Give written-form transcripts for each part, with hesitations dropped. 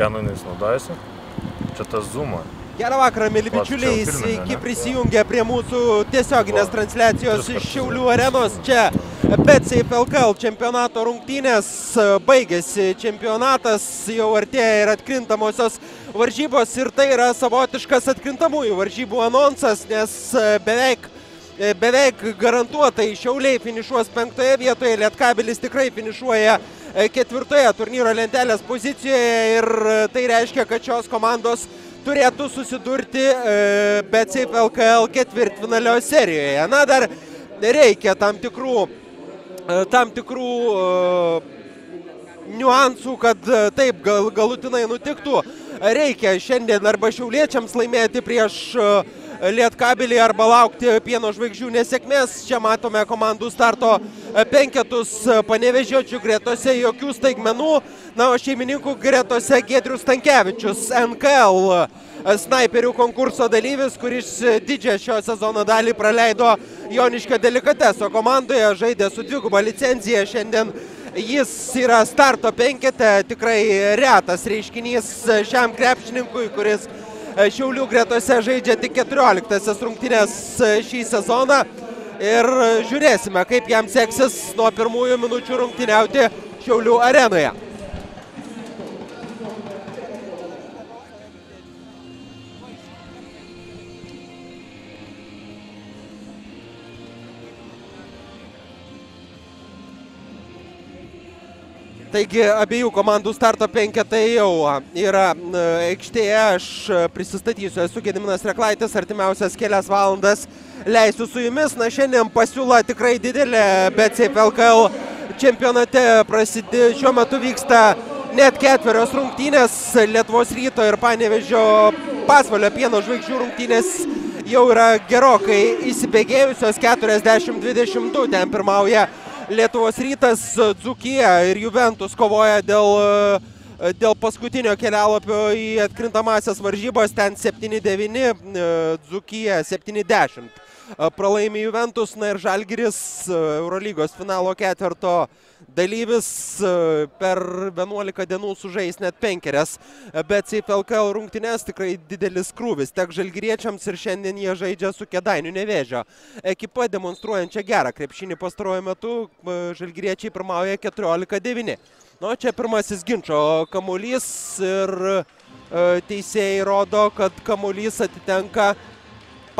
Kenonais naudojasi. Čia tas zoomas. Gerą vakarą, mėly bičiuliai, sveiki prisijungę prie mūsų tiesioginės transliacijos iš Šiaulių arenos. Čia Betsafe LKL čempionato rungtynės, baigėsi čempionatas, jau artėja ir atkrintamosios varžybos ir tai yra savotiškas atkrintamųjų varžybų anonsas, nes beveik garantuotai Šiauliai finišuos 5 vietoje, Lietkabelis tikrai finišuoja 4 turnyro lentelės pozicijoje ir tai reiškia, kad šios komandos turėtų susidurti Betsafe LKL ketvirtfinalio serijoje. Na, dar reikia tam tikrų niuansų, kad taip galutinai nutiktų. Reikia šiandien arba šiauliečiams laimėti prieš Lietkabelį arba laukti pieno žvaigždžių nesėkmės. Čia matome komandų starto penketus, panevėžiočių gretose jokių staigmenų. Na, o šeimininkų gretose Giedrius Stankevičius, NKL snaiperių konkurso dalyvis, kuris didžią šio sezono dalį praleido Joniškio delikateso komandoje, žaidė su dviguba licencija. Šiandien jis yra starto penkete, tikrai retas reiškinys šiam krepšininkui, kuris Šiaulių gretose žaidžia tik 14 rungtynės šį sezoną ir žiūrėsime, kaip jam seksis nuo pirmųjų minučių rungtyniauti Šiaulių arenoje. Taigi abiejų komandų starto penketai jau yra aikštėje. Aš prisistatysiu, esu Gediminas Reklaitis, artimiausias kelias valandas leisiu su jumis. Na, šiandien pasiūla tikrai didelė, bet Betsafe LKL čempionate šiuo metu vyksta net 4 rungtynės. Lietuvos Ryto ir Panevėžio Pasvalio pieno žvaigždžių rungtynės jau yra gerokai įsibėgėjusios, 40-22, ten pirmauja Lietuvos Rytas, Dzūkija ir Juventus kovoja dėl paskutinio kelialapio į atkrintamąsias varžybos. Ten 7-9, Dzūkija 7-10. Pralaimi Juventus, na ir Žalgiris, Eurolygos finalo 4 dalyvis, per 11 dienų sužais net 5. Betsafe LKL rungtynės, tikrai didelis krūvis tiek žalgiriečiams ir šiandien jie žaidžia su Kėdainių Nevėžio ekipa, demonstruojančia gerą krepšinį pastaruoju metu. Žalgiriečiai pirmauja 14-9. Nu, čia pirmasis ginčo kamuolys ir teisėjai rodo, kad kamuolys atitenka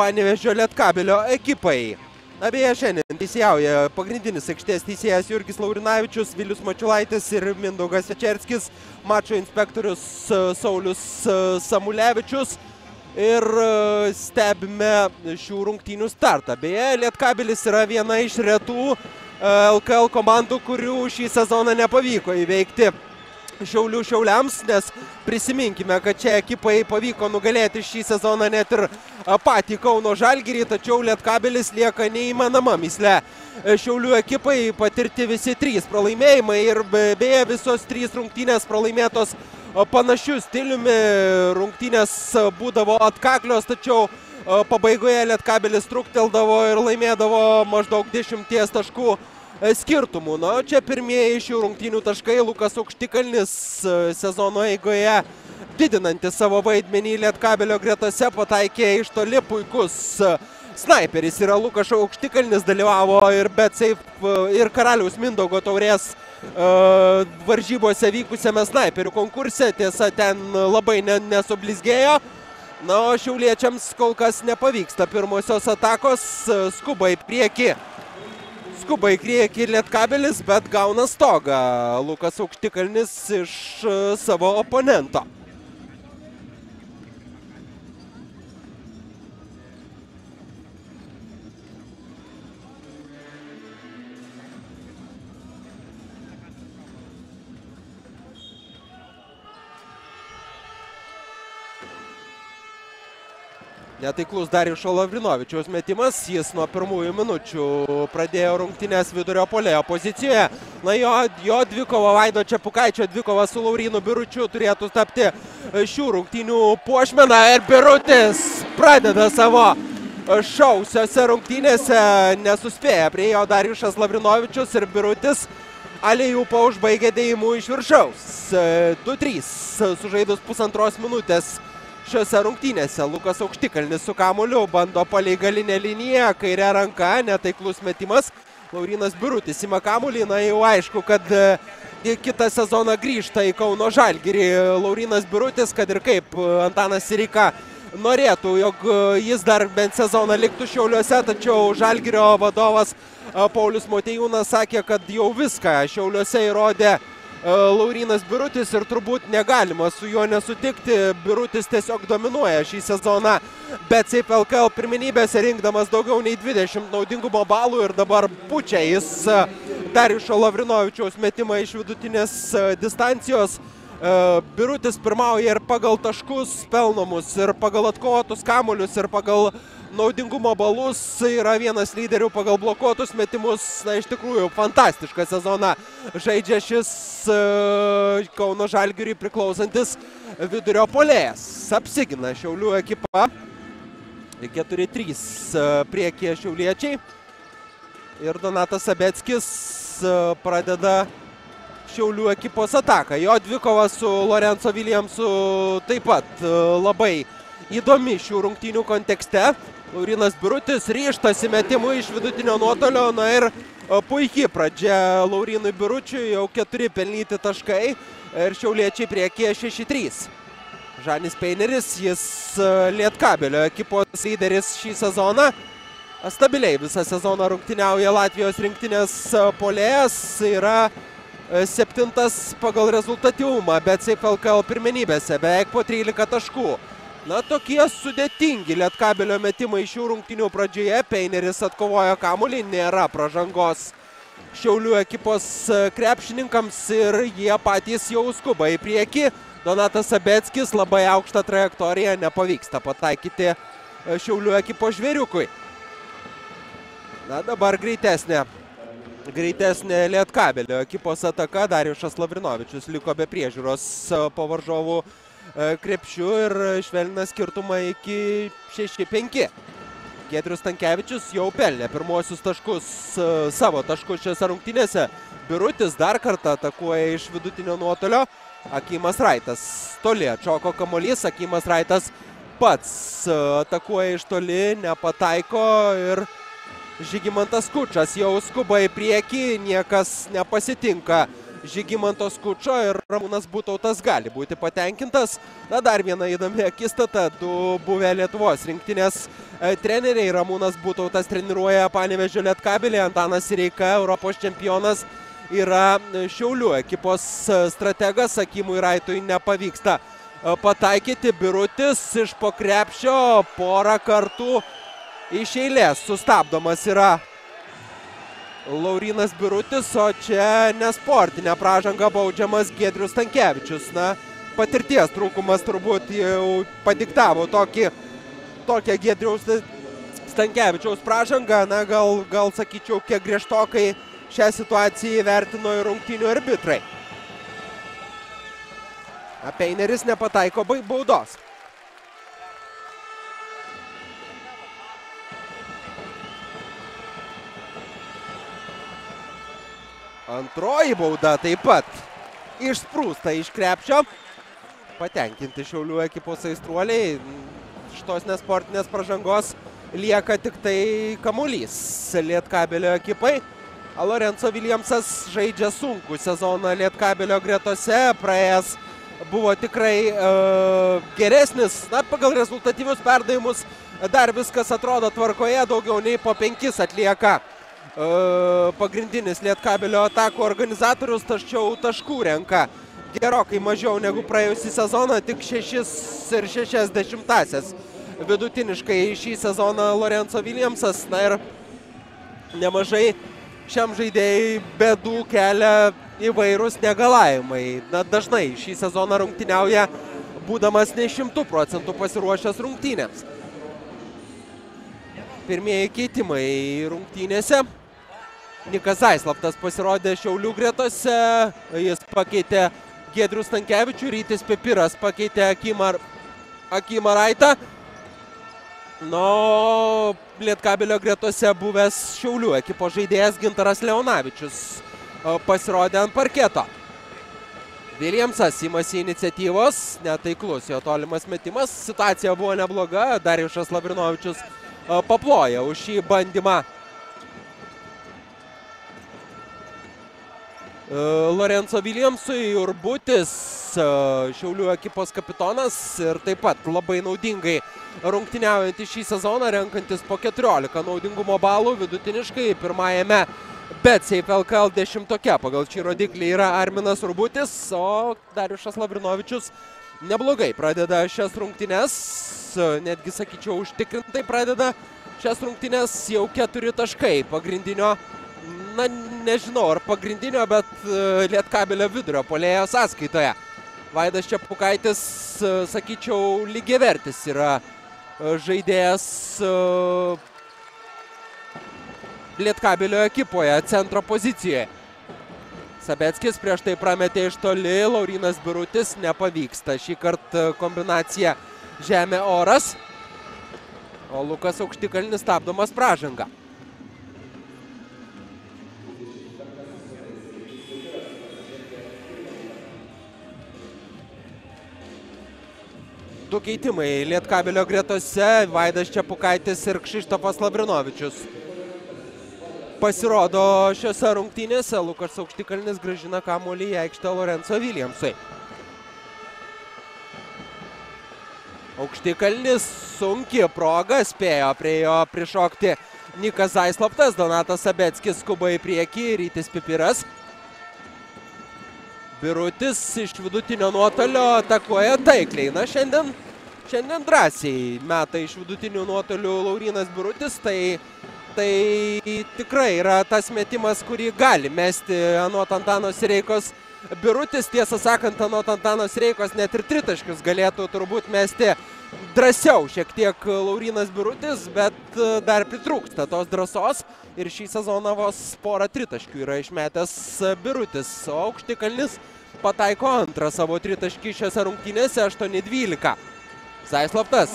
Panevėžio Lietkabelio ekipai. Abeje, šiandien teisėjauja pagrindinis aikštės teisėjas Jurgis Laurinavičius, Vilius Mačiulaitis ir Mindaugas Večerskis, mačo inspektorius Saulius Samulevičius ir stebime šių rungtynių startą. Beje, Lietkabelis yra viena iš retų LKL komandų, kurių šį sezoną nepavyko įveikti Šiaulių Šiauliams, nes prisiminkime, kad čia ekipai pavyko nugalėti šį sezoną net ir patį Kauno Žalgirį, tačiau Lietkabelis lieka neįmanoma mįslė. Šiaulių ekipai patirti visi 3 pralaimėjimai ir beje visos 3 rungtynės pralaimėtos panašių stiliumi. Rungtynės būdavo atkaklios, tačiau pabaigoje Lietkabelis trukteldavo ir laimėdavo maždaug 10 taškų skirtumų. Na, čia pirmieji šių rungtynių taškai. Lukas Aukštikalnis sezono eigoje didinanti savo vaidmenį Lietkabelio gretose, pataikė iš toli, puikus snaiperis yra Lukas Aukštikalnis, dalyvavo ir Betsafe ir Karaliaus Mindaugo taurės varžybose vykusiame snaiperių konkurse, tiesa ten labai nesublizgėjo. Na, o šiauliečiams kol kas nepavyksta pirmosios atakos, skuba į priekį Lietkabelis, bet gauna stogą Lukas Aukštikalnis iš savo oponento. Netaiklus Darjušo Lavrinovičiaus metimas, jis nuo pirmųjų minučių pradėjo rungtynės vidurio puolėjo pozicijoje. Na, jo dvikova, Vaido Čepukaičio dvikova su Laurynu Biručiu turėtų tapti šių rungtynių puošmena ir Birutis pradeda savo šausiose rungtynėse, nesuspėja prie jo Darjušas Lavrinovičius ir Birutis Alejupą užbaigė dėjimu iš viršaus. 2-3 sužaidus pusantros minutės šiose rungtynėse. Lukas Aukštikalnis su kamuoliu bando palei galinę liniją, kairė ranka, netaiklus metimas. Laurynas Birutis ima kamuolį, na jau aišku, kad kitą sezoną grįžta į Kauno Žalgirį Laurynas Birutis, kad ir kaip Antanas Sireika norėtų, jog jis dar bent sezoną liktų Šiauliuose, tačiau Žalgirio vadovas Paulius Motiejūnas sakė, kad jau viską Šiauliuose įrodė Laurynas Birutis ir turbūt negalima su juo nesutikti. Birutis tiesiog dominuoja šį sezoną Betsafe LKL pirmenybėse, rinkdamas daugiau nei 20 naudingumo balų, ir dabar pučia jis Darjušo Lavrinovičiaus metimą iš vidutinės distancijos. Birutis pirmauja ir pagal taškus pelnomus, ir pagal atkovotus kamuolius, ir pagal naudingumo balus, yra vienas lyderių pagal blokuotus metimus. Na, iš tikrųjų, fantastišką sezoną žaidžia šis Kauno Žalgiriui priklausantis vidurio puolėjas. Apsigina Šiaulių ekipa. 4-3 priekyje šiauliečiai. Ir Donatas Sabeckis pradeda Šiaulių ekipos ataką. Jo dvikova su Lorenzo Williamsu taip pat labai įdomi šių rungtynių kontekste. Laurynas Birutis ryžtasi metimu iš vidutinio nuotolio. Na ir puiki pradžia Laurynui Biručiui, jau 4 pelnyti taškai ir šiauliečiai priekyje 6-3. Žanis Peineris, jis Lietkabelio ekipos lyderis šį sezoną. Stabiliai visą sezoną rungtyniauja Latvijos rinktinės puolėjas, yra 7 pagal rezultatyvumą Betsafe LKL pirmenybėse, beveik po 13 taškų. Na, tokie sudėtingi Lietkabelio metimai šių rungtynių pradžioje. Peineris atkovojo kamuolį, nėra pražangos Šiaulių ekipos krepšininkams ir jie patys jau skuba į priekį. Donatas Sabeckis labai aukštą trajektoriją, nepavyksta pataikyti Šiaulių ekipos žvėriukui. Na, dabar greitesnė Lietkabelio ekipos ataka. Darjušas Lavrinovičius liko be priežiūros po varžovų krepšiu ir švelnina skirtumą iki 6-5. Giedrius Stankevičius jau pelnė pirmuosius taškus, savo taškus šiose rungtynėse. Birutis dar kartą atakuoja iš vidutinio nuotolio. Akimas Raitas toli atšoko kamuolys. Akimas Raitas pats atakuoja iš toli, nepataiko, ir Žygimantas Kučas jau skuba į priekį, niekas nepasitinka Žygimantos Kučo ir Ramūnas Butautas gali būti patenkintas. Na, dar viena įdomi akistata, 2 buvę Lietuvos rinktinės treneriai. Ramūnas Butautas treniruoja Panevėžio Lietkabelį, Antanas Sireika, Europos čempionas, yra Šiaulių ekipos strategas. Akimui Raitui nepavyksta pataikyti. Birutis iš po krepšio porą kartų iš eilės sustabdomas yra Laurynas Birutis, o čia nesportinė pražanga baudžiamas Giedrius Stankevičius. Na, patirties trūkumas turbūt jau padiktavo tokią Giedriaus Stankevičiaus pražangą. Na, gal sakyčiau, kiek griežtokai šią situaciją įvertino ir rungtynių arbitrai. Peineris nepataiko baudos. Antroji bauda taip pat išsprūsta iš krepšio. Patenkinti Šiaulių ekipos aistruoliai. Šitos nesportinės pražangos lieka tik tai kamuolys Lietkabelio ekipai. Lorenzo Williamsas žaidžia sunkų sezoną Lietkabelio gretose. Praėjęs buvo tikrai geresnis. Na, pagal rezultatyvius perdavimus dar viskas atrodo tvarkoje. Daugiau nei po 5 atlieka pagrindinis Lietkabelio atakų organizatorius, tačiau taškų renka gerokai mažiau negu praėjusį sezoną, tik 6,6 vidutiniškai šį sezoną Lorenzo Williamsas. Na ir nemažai šiam žaidėjai bėdų kelia įvairūs negalavimai. Na, dažnai šį sezoną rungtyniauja būdamas ne 100% pasiruošęs rungtynėms. Pirmieji keitimai rungtynėse. Nikas Zaislaptas pasirodė Šiaulių gretose, jis pakeitė Giedrių Stankevičių, Rytis Pipiras pakeitė Akimą Raitą. Lietkabelio gretose buvęs Šiaulių ekipos žaidėjas Gintaras Leonavičius pasirodė ant parketo. Williamsas imasi iniciatyvos, netaiklus jo tolimas metimas, situacija buvo nebloga, Darjušas Lavrinovičius paploja už šį bandymą. Lorenzo Williamsui, Urbutis, Šiaulių ekipos kapitonas ir taip pat labai naudingai rungtyniaujantys šį sezoną, renkantis po 14 naudingumo balų vidutiniškai. Pirmajame Betsafe LKL 10 pagal šį rodiklį yra Arminas Urbutis, o Darjušas Lavrinovičius neblogai pradeda šias rungtynes, netgi sakyčiau užtikrintai pradeda šias rungtynes, jau 4 taškai pagrindinio, na nežinau ar pagrindinio, bet Lietkabelio vidurio puolėjo sąskaitoje. Vaidas Čepukaitis, sakyčiau, lygiavertis yra žaidėjas Lietkabelio ekipoje centro pozicijoje. Sabeckis prieš tai prametė iš toli, Laurynas Birutis, nepavyksta šį kartą kombinacija žemė-oras, o Lukas Aukštikalnis stabdomas pražanga. Du keitimai Lietkabelio gretose, Vaidas Čepukaitis ir Kšištofas Lavrinovičius. Pasirodo šiose rungtynėse, Lukas Aukštikalnis grąžina kamuolį į aikštę Lorenzo Williamsui. Aukštikalnis, sunki proga, spėjo prie jo prišokti Nikas Zaislaptas, Donatas Sabeckis skuba į priekį, Rytis Pipiras. Birutis iš vidutinio nuotolio atakuoja taikliai. Na, šiandien drąsiai meta iš vidutinių nuotolių Laurynas Birutis. Tai tikrai yra tas metimas, kurį gali mesti anot Antano Sireikos Birutis. Tiesą sakant, anot Antano Sireikos net ir tritaškius galėtų turbūt mesti drąsiau šiek tiek Laurynas Birutis, bet dar pritrūksta tos drąsos. Ir šį sezoną vos porą tritaškių yra išmetęs Birutis. O Aukštikalnis pataiko antrą savo tritaškį šiose rungtynėse, 8-12. Zaislaptas,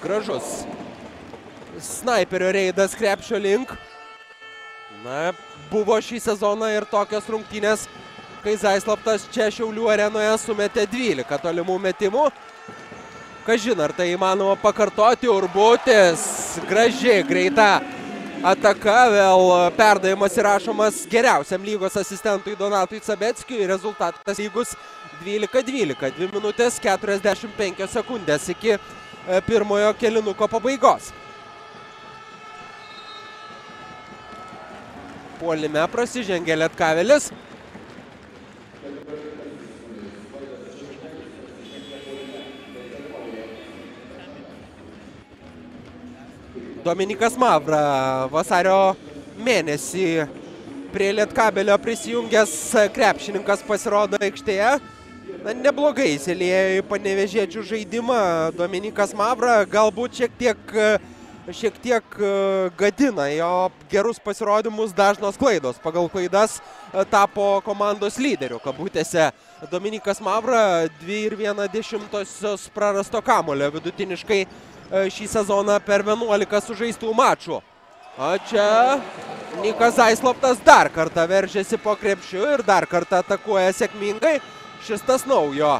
gražus snaiperio reidas krepšio link. Na, buvo šį sezoną ir tokios rungtynės, kai Zaislaptas čia Šiaulių arenoje sumetė 12 tolimų metimų. Kažin, ar tai įmanoma pakartoti? Urbutis, graži, greita ataka, vėl perdavimas įrašomas geriausiam lygos asistentui Donatui Sabeckiui. Rezultatas lygus 12-12. 2 minutės 45 sekundės iki pirmojo kėlinuko pabaigos. Puolime prasižengė Lietkabelis. Dominykas Mavra vasario mėnesį prie Lietkabelio prisijungęs krepšininkas pasirodo aikštėje. Na, neblogai įsiliejo į panevėžiečių žaidimą. Dominykas Mavra galbūt šiek tiek gadina jo gerus pasirodymus dažnos klaidos. Pagal klaidas tapo komandos lyderiu kabutėse. Dominykas Mavra 2,1 prarasto kamulio vidutiniškai šį sezoną per 11 sužaistų mačų. O čia Nikas Zaislaptas dar kartą veržiasi po krepšiu ir dar kartą atakuoja sėkmingai. Šis tas naujo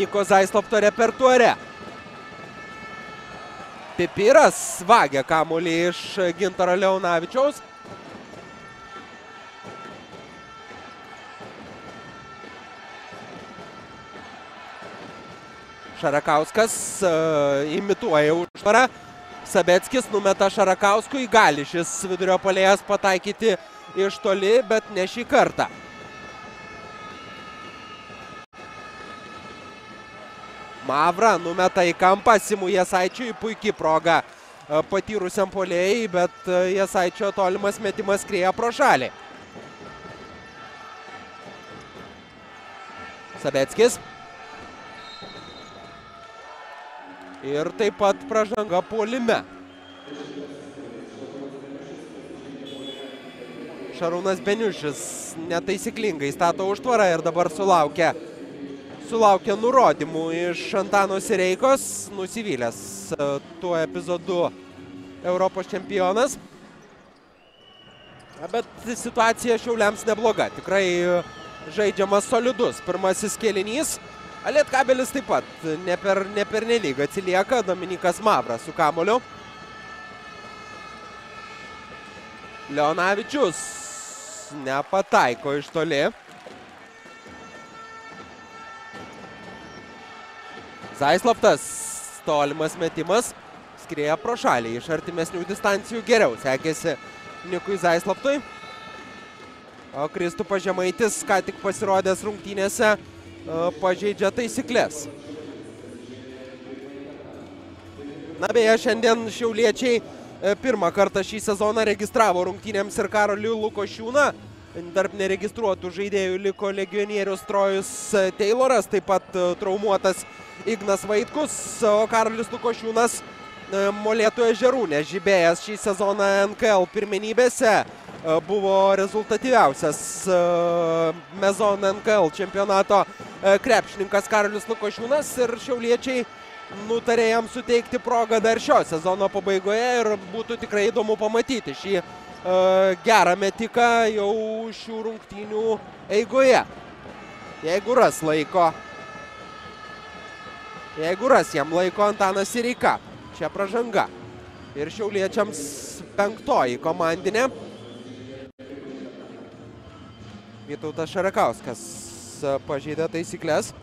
Niko Zaislapto repertuare. Pipiras vagia kamuolį iš Gintaro Leonavičiaus. Šarakauskas imituoja užtvarą. Sabeckis numeta Šarakauskui. Gali šis vidurio puolėjas pataikyti iš toli, bet ne šį kartą. Mavra numeta į kampą Simui Jasaičiui. Puiki proga patyrusiam puolėjai, bet Jasaičio tolimas metimas skrieja pro šalį. Sabeckis. Ir taip pat pražanga puolime. Šarūnas Beniušis netaisyklingai stato užtvarą ir dabar sulaukia nurodymų iš Antano Sireikos. Nusivylęs tuo epizodu Europos čempionas. Bet situacija Šiauliams nebloga. Tikrai žaidžiamas solidus pirmasis kėlinys. Lietkabelis taip pat ne per nelyg atsilieka. Dominykas Mavra su kamuoliu. Leonavičius nepataiko iš toli. Zaislaptas, tolimas metimas, skrieja pro šalį. Iš artimesnių distancijų geriau sekėsi Nikui Zaislaptui. O Kristupas Žemaitis, ką tik pasirodęs rungtynėse, pažeidžia taisyklės. Na beje, šiandien šiauliečiai pirmą kartą šį sezoną registravo rungtynėms ir Karolį Lukošiūną. Tarp neregistruotų žaidėjų liko legionierius Trojus Tayloras, taip pat traumuotas Ignas Vaitkus. O Karolis Lukošiūnas Molėtų ežerų nežibėjęs šį sezoną NKL pirmenybėse. Buvo rezultatyviausias Mezon NKL čempionato krepšininkas Karolis Lukošiūnas ir šiauliečiai nutarė jam suteikti progą dar šio sezono pabaigoje ir būtų tikrai įdomu pamatyti šį gerą metiką jau šių rungtynių eigoje. Jeigu ras laiko. Jeigu ras jam laiko Antanas Sireika. Čia pražanga. Ir šiauliečiams penktoji komandinė. Vytautas Šarakauskas pažeidė taisyklės.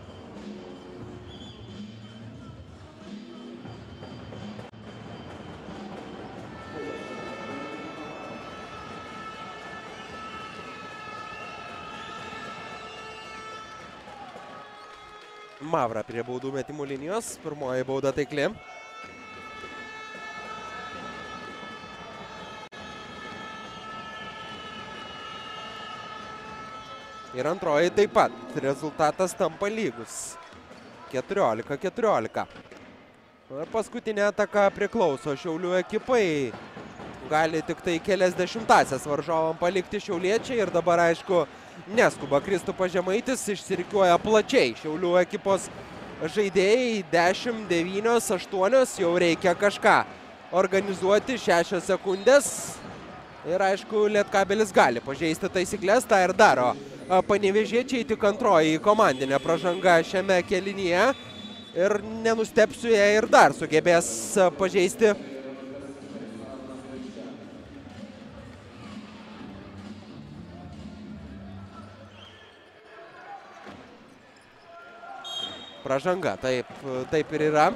Mavra prie baudų metimų linijos. Pirmoji bauda taikli. Ir antroji taip pat. Rezultatas tampa lygus. 14-14. Ir paskutinė ataka priklauso Šiaulių ekipai. Gali tik tai kelias dešimtasias varžovam palikti šiauliečiai ir dabar aišku neskuba Kristupas Žemaitis, išsirikiuoja plačiai Šiaulių ekipos žaidėjai. 10, 9, 8, jau reikia kažką organizuoti, 6 sekundės. Ir aišku, Lietkabelis gali pažeisti taisyklės, tą ir daro panevėžiečiai, tik antroji komandinė pražanga šiame kėlinyje. Ir nenustepsiu, jei ir dar sugebės pažeisti. Pražanga, taip ir yra.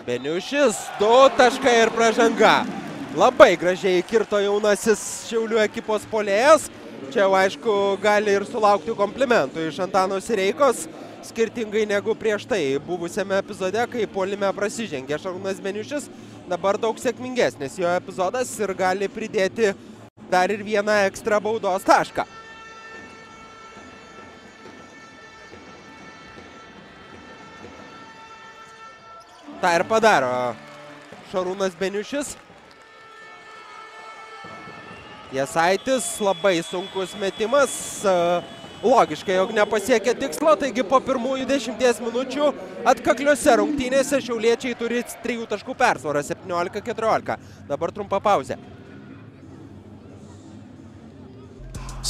Beniušis, 2 taškai ir pražanga. Labai gražiai kirto jaunasis Šiaulių ekipos puolėjas. Čia jau aišku gali ir sulaukti komplimentų iš Antano Sireikos. Skirtingai negu prieš tai buvusiame epizode, kai puolime prasižengė Šarūnas Beniušis, dabar daug sėkmingesnis jo epizodas ir gali pridėti dar ir vieną ekstra baudos tašką. Ta ir padaro Šarūnas Beniušis. Jasaitis, labai sunkus metimas. Logiškai, jog nepasiekė tikslo, taigi po pirmųjų 10 minučių atkakliuose rungtynėse šiauliečiai turi 3 taškų persvarą, 17-14. Dabar trumpa pauzė.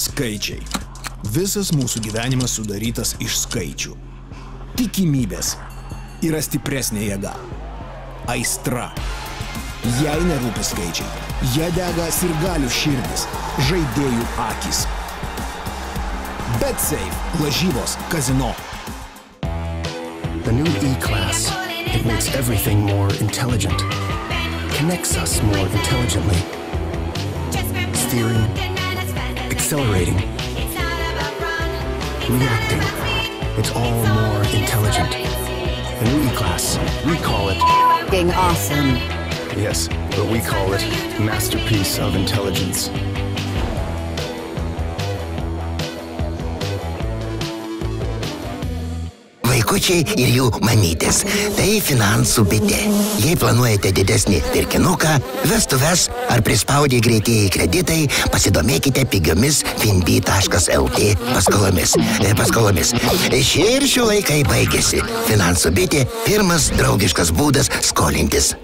Skaičiai. Visas mūsų gyvenimas sudarytas iš skaičių. Tikimybės yra stipresnė jėga. Aistra. Jei nerūpi skaičiai, jie dega sirgalių širdis, žaidėjų akys. BetSafe, lažybos, kazino. The new E-Class, it makes everything more intelligent, connects us more intelligently, steering, accelerating, reacting, it's all more intelligent. The new E-Class, we call it being awesome. Yes, but we call it masterpiece of intelligence. vaikučiai ir jų mamytės. Tai finansų bitė. Jei planuojate didesnį pirkinuką, vestuves ar prispaudį greitieji kreditai, pasidomėkite pigiomis finbi.lt paskolomis. Šie ir šių laikai baigėsi. Finansų bitė – pirmas draugiškas būdas skolintis.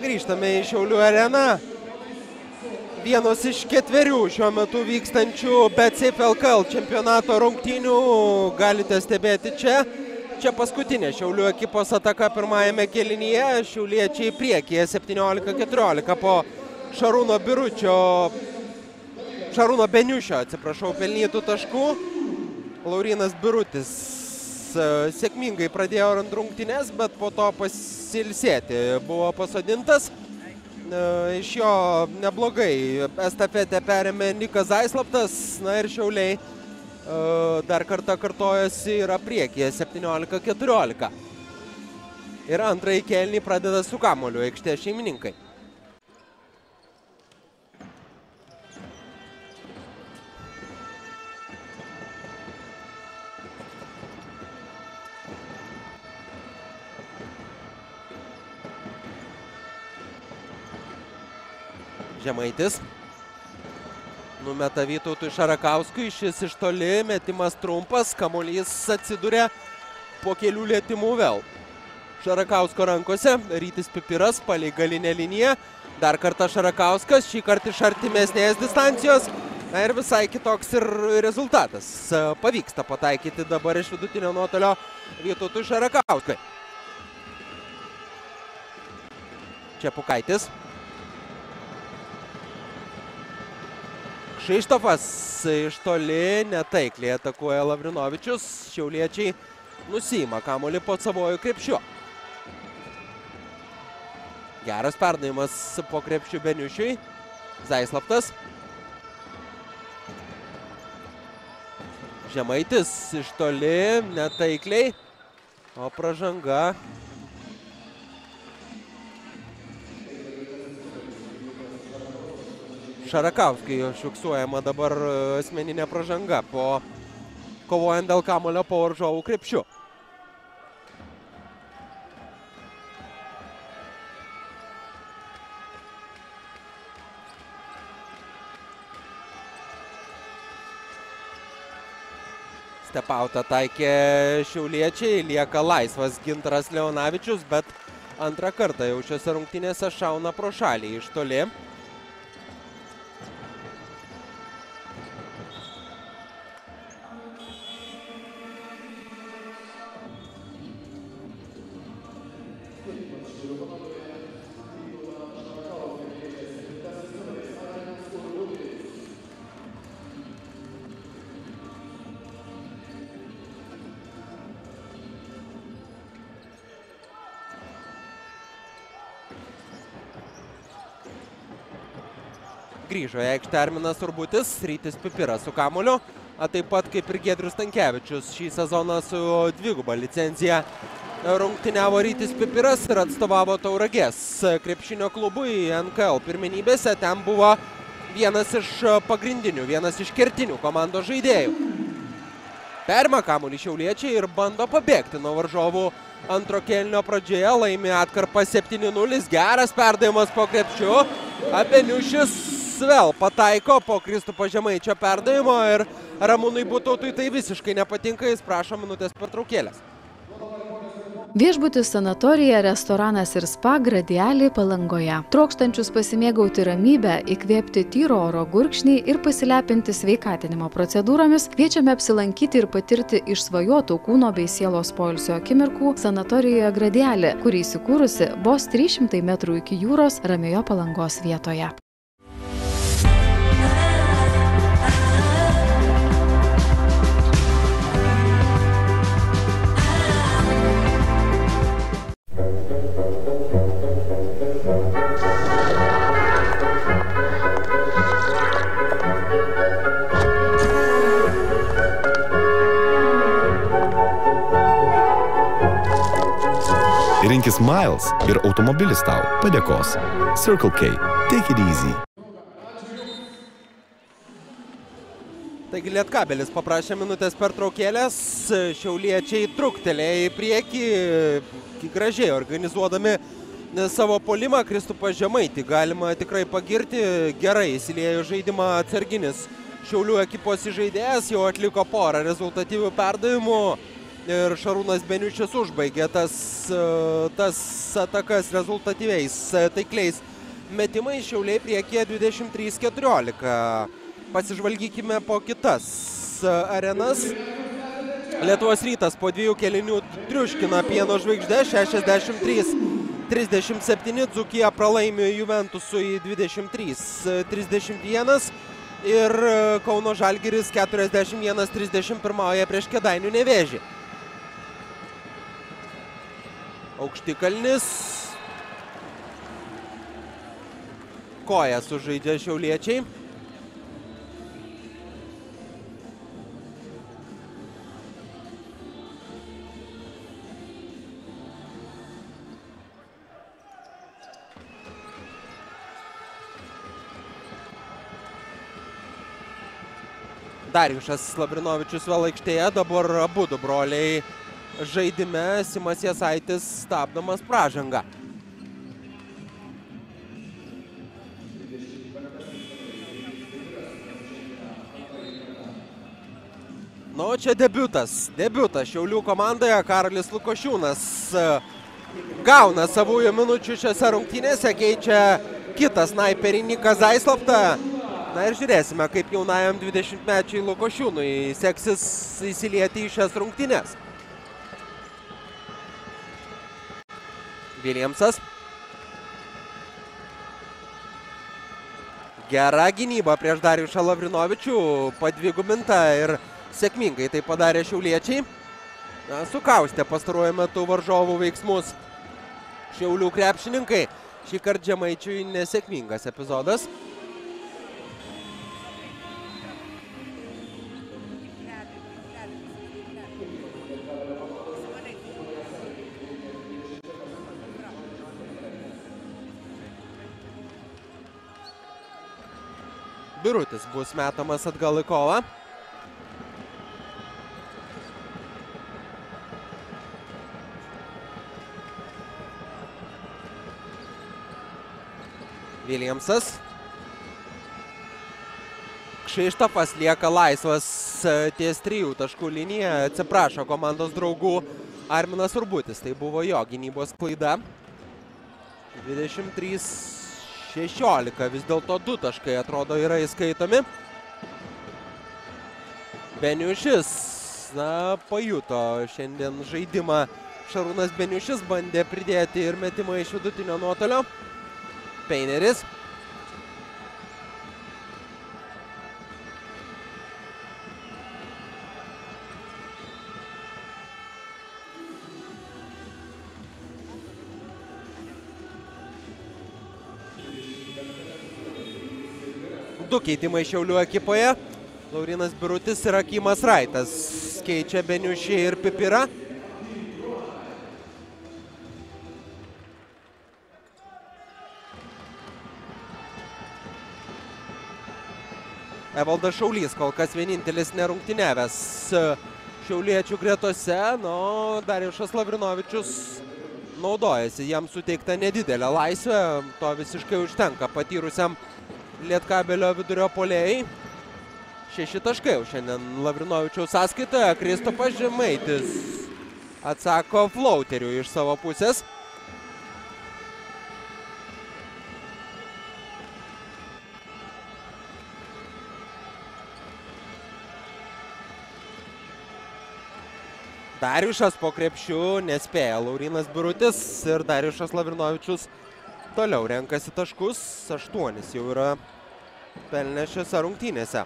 Grįžtame į Šiaulių areną. Vienos iš ketverių šiuo metu vykstančių Betsafe LKL čempionato rungtynių galite stebėti čia. Čia paskutinė Šiaulių ekipos ataka pirmajame kėlinyje. Šiauliečiai priekyje 17-14 po Šarūno Beniušio, pelnytų taškų. Laurynas Birutis sėkmingai pradėjo rungtynes, bet po to pasilsėti buvo pasodintas. Iš jo neblogai estafetę perėmė Nikas Zaislaptas. Na ir Šiauliai dar kartą kartojasi, yra priekyje 17-14. Ir antrąjį kėlinį pradeda su kamuoliu aikštės šeimininkai. Žemaitis numeta Vytautui Šarakauskui, šis iš toli, metimas trumpas, kamuolys atsiduria po kelių lėtimų vėl Šarakausko rankose. Rytis Pipiras palei galinę liniją, dar kartą Šarakauskas, šį kartą iš artimesnės distancijos. Na ir visai kitoks ir rezultatas. Pavyksta pataikyti dabar iš vidutinio nuotolio Vytautui Šarakauskui. Čepukaitis. Šeištofas iš toli netaikliai atakuoja Lavrinovičius. Šiauliečiai nusiima kamuolį po savojų krepšių. Geras perdavimas po krepšių Beniušiui. Zaislaptas. Žemaitis iš toli netaikliai. O pražanga. Šarakauskai šuksuojama dabar asmeninė pražanga po kovojant dėl kamulio po varžovų krepšiu. Stepautą taikė šiauliečiai, lieka laisvas Gintaras Leonavičius, bet antrą kartą jau šiose rungtynėse šauna pro šalį iš toli. Grįžo į aikštę Arminas Urbonas, Rytis Pipiras su kamuoliu, taip pat kaip ir Giedrius Stankevičius. Šį sezoną su dviguba licencija rungtyniavo Rytis Pipiras ir atstovavo Tauragės krepšinio klubui NKL pirmenybėse. Ten buvo vienas iš pagrindinių, vienas iš kertinių komandos žaidėjų. Perima kamuolį šiauliečiai ir bando pabėgti nuo varžovų antro kėlinio pradžioje. Laimi atkarpą 7-0, geras perdavimas po krepšiu. Beniušis vėl pataiko po Kristupo Žemaičio perdavimo ir Ramūnui Butautui tai visiškai nepatinka, jis prašo minutės pertraukėlės. Viešbutis, sanatorija, restoranas ir spa Gradialį Palangoje. Trokštančius pasimėgauti ramybę, įkvėpti tyro oro gurkšnį ir pasilepinti sveikatinimo procedūromis, kviečiame apsilankyti ir patirti išsvajotų kūno bei sielos poilsio akimirkų sanatorijoje Gradialį, kuri įsikūrusi vos 300 metrų iki jūros ramioje Palangos vietoje. Smiles ir automobilis tau padėkos. Circle K. Take it easy. Taigi Lietkabelis paprašė minutės pertraukėlės, šiauliečiai truktelėjo į priekį, gražiai organizuodami savo polimą. Kristupą Žemaitį galima tikrai pagirti, gerai įsiliejo žaidimą atsarginis Šiaulių ekipos įžaidėjas, jau atliko porą rezultatyvių perdavimų ir Šarūnas Beniušis užbaigė tas atakas rezultatyviais taikliais metimais. Šiauliai priekyje 23-14. Pasižvalgykime po kitas arenas. Lietuvos rytas po dviejų kelinių triuškina Pieno žvaigždę 63-37. Dzūkija pralaimėjo Juventusui 23-31. Ir Kauno Žalgiris 41-31 prieš Kėdainių Nevėžį. Aukštikalnis. Koja sužaidžia šiauliečiai. Darjušas Lavrinovičius vėl aikštėje, dabar abu du broliai žaidime, Simas Jasaitis stabdomas pražangą. Nu, čia debiutas Šiaulių komandoje, Karolis Lukošiūnas gauna savųjų minučių šiose rungtynėse, keičia kitą snaiperį Niką Zaislaptą. Na ir žiūrėsime, kaip jaunajam 20-mečiui Lukošiūnui seksis įsilieti į šias rungtynes. Williamsas. Gera gynyba prieš Darjušą Lavrinovičių, padvigubinta ir sėkmingai tai padarė šiauliečiai. Sukaustė pastaruoju metu varžovų veiksmus Šiaulių krepšininkai. Šįkart Žemaičiui nesėkmingas epizodas. Birutis bus metamas atgal į kovą. Williamsas. Kšištofas lieka laisvas ties 3 taškų liniją. Atsiprašo komandos draugų Arminas Urbutis. Tai buvo jo gynybos klaida. 23-16, vis dėlto 2 taškai atrodo yra įskaitomi. Beniušis, na, pajuto šiandien žaidimą. Šarūnas Beniušis bandė pridėti ir metimą iš vidutinio nuotolio. Peineris. Du keitimai Šiaulių ekipoje. Laurynas Birutis ir Akimas Raitas keičia Beniušį ir Pipirą. Evaldas Šaulys kol kas vienintelis nerungtyniavęs šiauliečių gretose. Nu, Darjušas Lavrinovičius naudojasi jam suteikta nedidelę laisvę. To visiškai užtenka patyrusiam Lietkabelio vidurio puolėjai. 6 taškai jau šiandien Lavrinovičiaus sąskaitoje. Kristupas Žemaitis atsako flauteriu iš savo pusės. Darjušas po krepšiu nespėja Laurynas Birutis ir Darjušas Lavrinovičius toliau renkasi taškus, 8 jau yra pelnę šiose rungtynėse.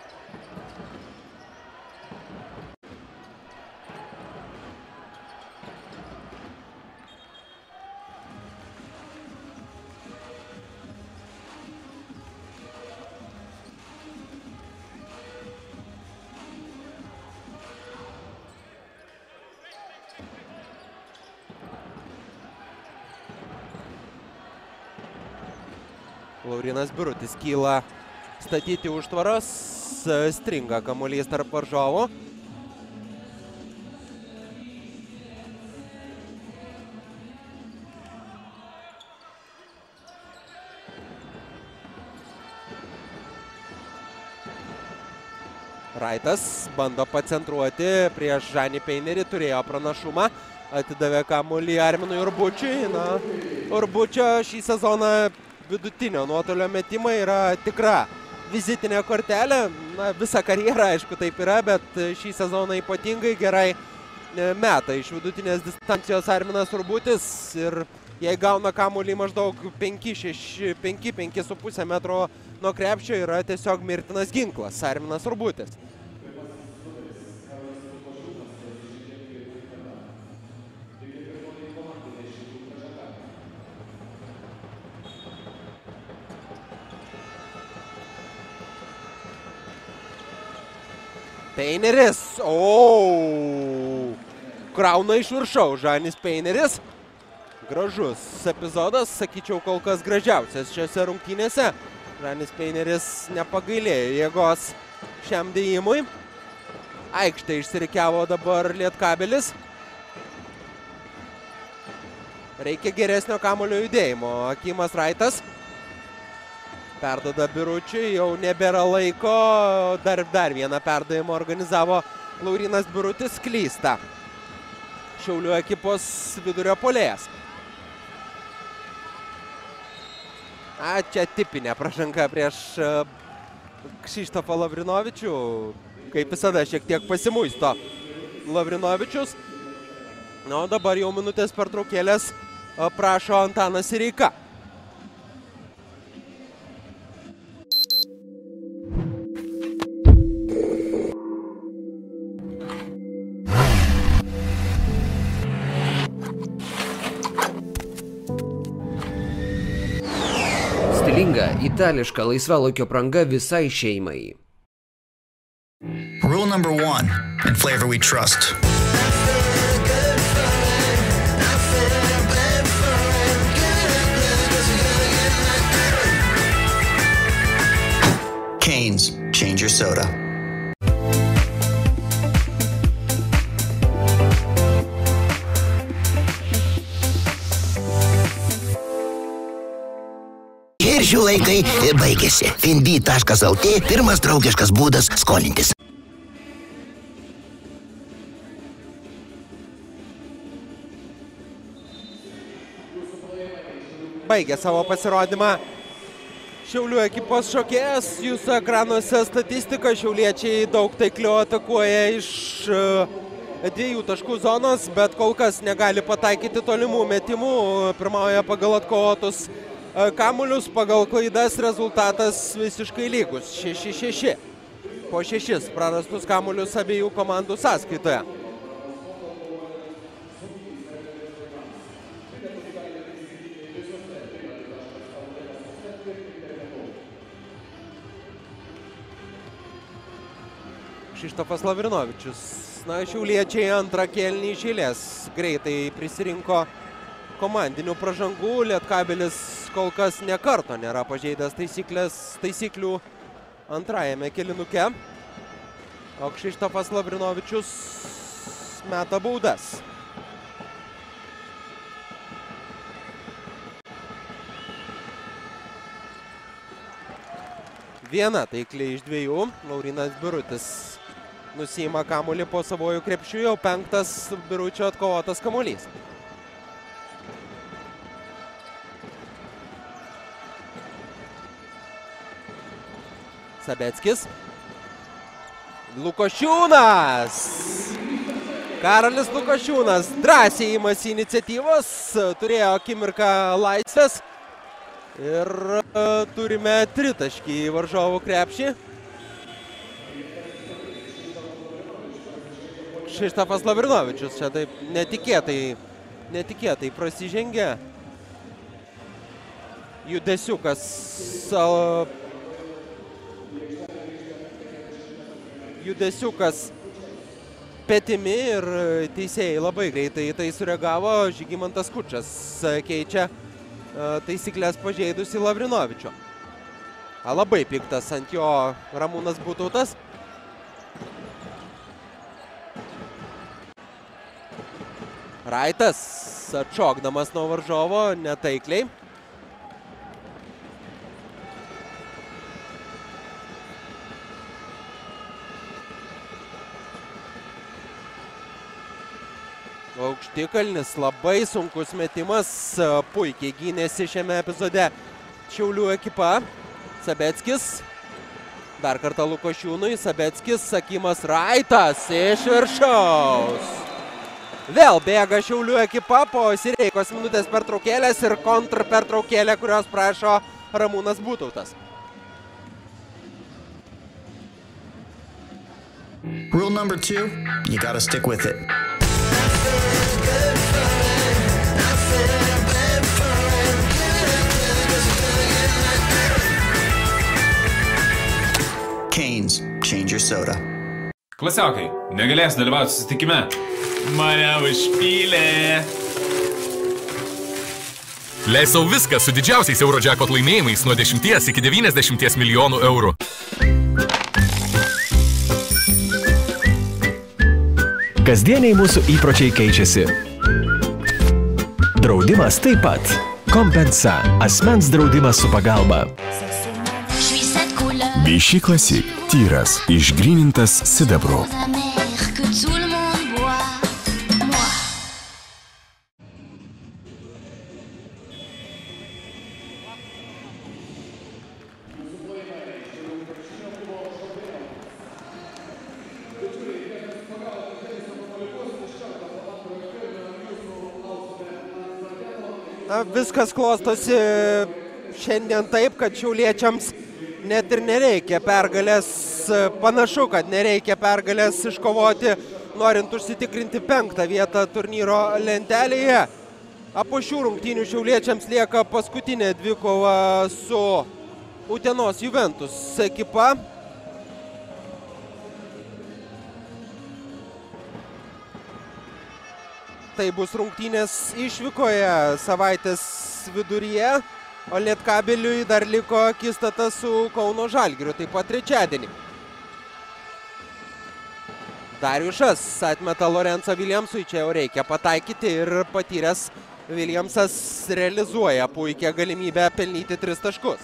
Laurynas Birutis kyla statyti užtvaras, stringa kamuolys tarp varžovų. Raitas bando pacentruoti prieš Žanį Peinerį, turėjo pranašumą, atidavė kamuolį Arminui Urbučiui. Na, Urbučio šį sezoną vidutinio nuotolio metimai yra tikra vizitinė kortelė. Na, visą karjerą, aišku, taip yra, bet šį sezoną ypatingai gerai meta iš vidutinės distancijos Arminas Urbutis. Ir jei gauna kamuolį maždaug 5-5,5 metro nuo krepšio, yra tiesiog mirtinas ginklas Arminas Urbutis. Peineris, krauna iš viršaus Žanis Peineris. Gražus epizodas, sakyčiau, kol kas gražiausias šiose rungtynėse. Žanis Peineris nepagailėjo jėgos šiam dėjimui. Aikštę išsirikiavo dabar Lietkabelis. Reikia geresnio kamuolio judėjimo. Akimas Raitas perduoda Biručiui, jau nebėra laiko. Dar vieną perdavimą organizavo Laurynas Birutis, klysta Šiaulių ekipos vidurio puolėjas. Čia tipinė pražanga prieš Kšištofą Lavrinovičių. Kaip visada, šiek tiek pasimuisto Lavrinovičius. Na, dabar jau minutės pertraukėlės prašo Antanas Sireika. Itališka laisvalaikio pranga visai šeimai. Rule number one, in flavor we trust. Canes, change your soda. Šių laikai baigėsi. Findy.lt pirmas draugiškas būdas skolintis. Baigė savo pasirodymą Šiaulių ekipos šokėjas. Jūsų ekranuose statistika. Šiauliečiai daug taikliau atakuoja iš dviejų taškų zonos, bet kol kas negali pataikyti tolimų metimų. Pirmauja pagal atkovotus kamuolius, pagal klaidas rezultatas visiškai lygus. 6-6. Po 6 prarastus kamuolius abiejų komandų sąskaitoje. Kšištofas Lavrinovičius. Na, šiauliečiai antrą kėlinį iš eilės greitai prisirinko komandinių pražangų. Lietkabelis kol kas nekarto nėra pažeidęs taisyklių antrajame kėlinuke. O Kšištofas Lavrinovičius meta baudas. Viena taikli iš dviejų. Laurynas Birutis nusiima kamuolį po savojų krepšių. Jau 5 Biručio atkovotas kamuolys. Sabeckis. Lukošiūnas. Karolis Lukošiūnas drąsiai imasi iniciatyvos. Turėjo akimirką laisvės. Ir turime tritaškį į varžovų krepšį. Kšištofas Lavrinovičius čia taip netikėtai prasižengė. Judesiukas petimi ir teisėjai labai greitai tai sureagavo. Žygimantas Kučas keičia taisyklės pažeidusi Lavrinovičio. Labai piktas ant jo Ramūnas Butautas. Raitas atšokdamas nuo varžovo netaikliai. Aukštikalnis, labai sunkus metimas, puikiai gynėsi šiame epizode Šiaulių ekipa. Sabeckis, dar kartą Lukošiūnui, Sabeckis, Akimas Raitas iš viršaus. Vėl bėga Šiaulių ekipa po Sireikos minutės pertraukėlės ir kontrpertraukėlė, kurios prašo Ramūnas Butautas. Rule number 2, you gotta stick with it. Canes, change your soda. Klasiokai, negalės dalyvauti susitikime. Mane užpylė. Leisau viską su didžiausiais Eurojackpot laimėjimais nuo 10 iki 90 milijonų eurų. Kasdieniai mūsų įpročiai keičiasi. Draudimas taip pat. Kompensa. Asmens draudimas su pagalba. Viši Klasik. Tyras. Išgrynintas sidabru. Viskas klostosi šiandien taip, kad šiauliečiams net ir nereikia pergalės, panašu, kad nereikia pergalės iškovoti, norint užsitikrinti 5 vietą turnyro lentelėje. Po šių rungtynių šiauliečiams lieka paskutinė dvikova su Utenos Juventus ekipa. Tai bus rungtynės išvykoje savaitės viduryje, o Lietkabeliui dar liko akistata su Kauno Žalgiriu, taip pat trečiadienį. Darjušas atmeta Lorenzo Williamsui, čia jau reikia pataikyti ir patyręs Williamsas realizuoja puikią galimybę pelnyti 3 taškus.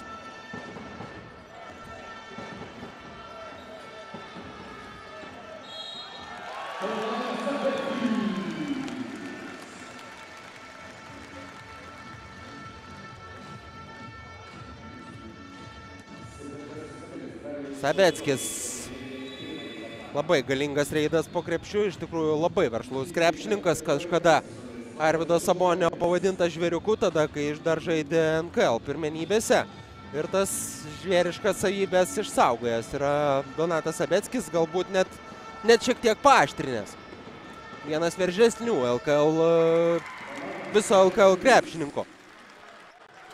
Sabeckis, labai galingas reidas po krepšiu, iš tikrųjų labai veršlus krepšininkas, kažkada Arvydo Sabonio pavadintas žvėriuku, tada kai dar žaidė NKL pirmenybėse, ir tas žvėriškas savybės išsaugojęs yra Donatas Sabeckis, galbūt net šiek tiek paaštrinęs. Vienas veržesnių viso LKL krepšininko.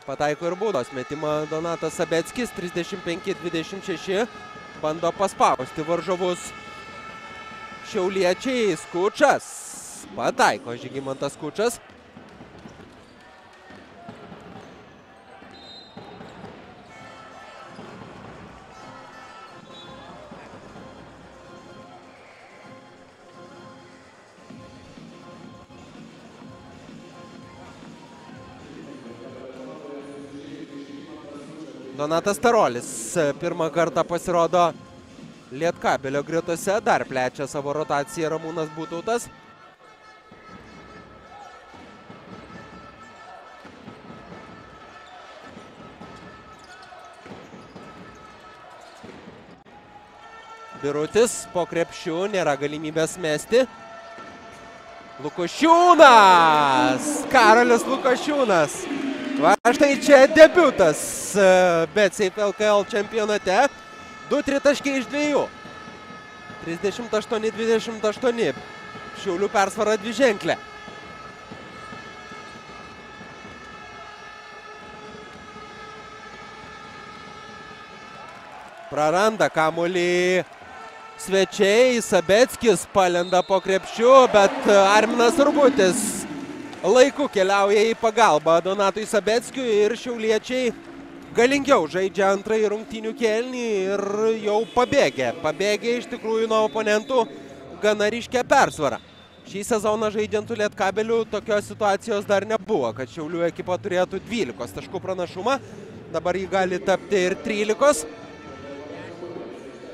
Pataiko ir baudos metimą Donatas Sabeckis, 35-26, bando paspausti varžovus šiauliečiai. Skučas, pataiko Žygimantas Skučas. Donatas Tarolis pirmą kartą pasirodo Lietkabelio gretose, dar plečia savo rotaciją Ramūnas Butautas. Birutis po krepšių, nėra galimybės mesti. Lukošiūnas! Karolis Lukošiūnas! Va, štai čia debiutas Betsafe LKL čempionate. 2 tritaškiai iš 2. 38-28. Šiaulių persvara dviženklė. Praranda kamuolį svečiai. Sabeckis palenda po krepšiu, bet Arminas Urbutis laiku keliauja į pagalbą Donatui Sabeckiui ir šiauliečiai galingiau žaidžia antrąjį rungtynių kėlinį ir jau pabėgė iš tikrųjų nuo oponentų gana ryškia persvara. Šį sezoną žaidžiantų Lietkabelių tokios situacijos dar nebuvo, kad Šiaulių ekipa turėtų 12 taškų pranašumą, dabar jį gali tapti ir 13.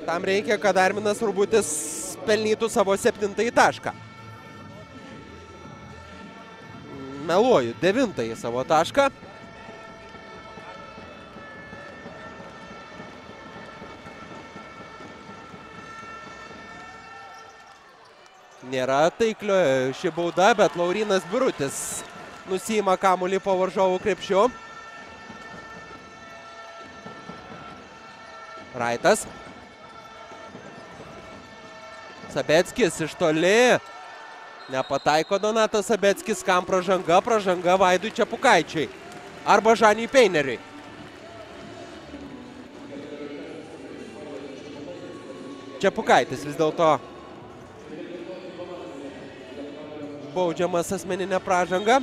Tam reikia, kad Arminas Urbutis pelnytų savo 7 tašką. Meluoju, 9 savo tašką. Nėra taiklio ši bauda, bet Laurynas Birutis nusiima kamuolį po varžovų krepšiu. Raitas. Sabeckis iš toli. Nepataiko Donatas Sabeckis, kam pražanga? Pražanga Vaidui Čepukaičiui arba Žaniui Peineriui. Čepukaitis vis dėlto baudžiamas asmeninė pražanga.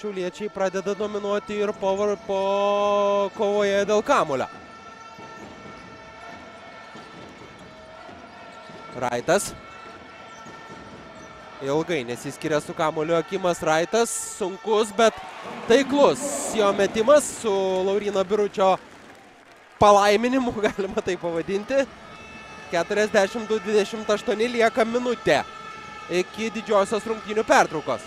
Šiauliečiai pradeda dominuoti ir po kovoje dėl kamuolio. Raitas. Ilgai nesiskiria su kamuoliu Akimas Raitas. Sunkus, bet taiklus jo metimas su Lauryno Biručio palaiminimu, galima tai pavadinti. 42-28 lieka minutė iki didžiosios rungtynių pertraukos.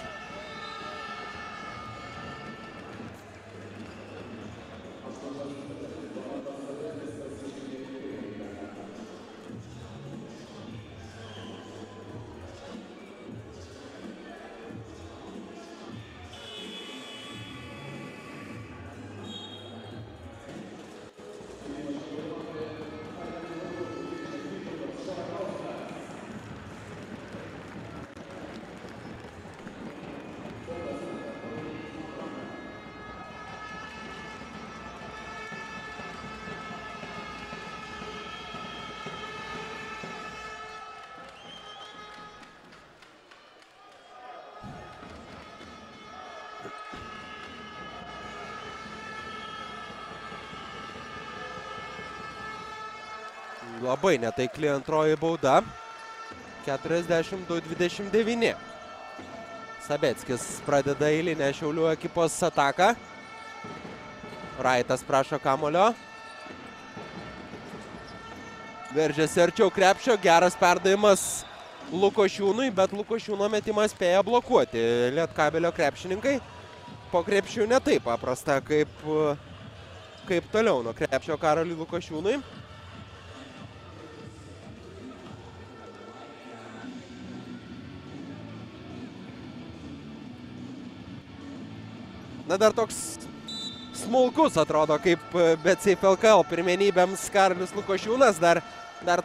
Labai netaikli antroji bauda. 42-29. Sabeckis pradeda eilinę Šiaulių ekipos ataką. Raitas prašo kamuolio. Veržiasi arčiau krepšio. Geras perdavimas Lukošiūnui, bet Lukošiūno metimas spėja blokuoti. Lietkabelio krepšininkai po krepšių ne taip paprasta, kaip toliau nuo krepšio Karoliui Lukošiūnui. Na, dar toks smulkus atrodo, kaip Betsafe LKL pirmenybėms Karolis Lukošiūnas. Dar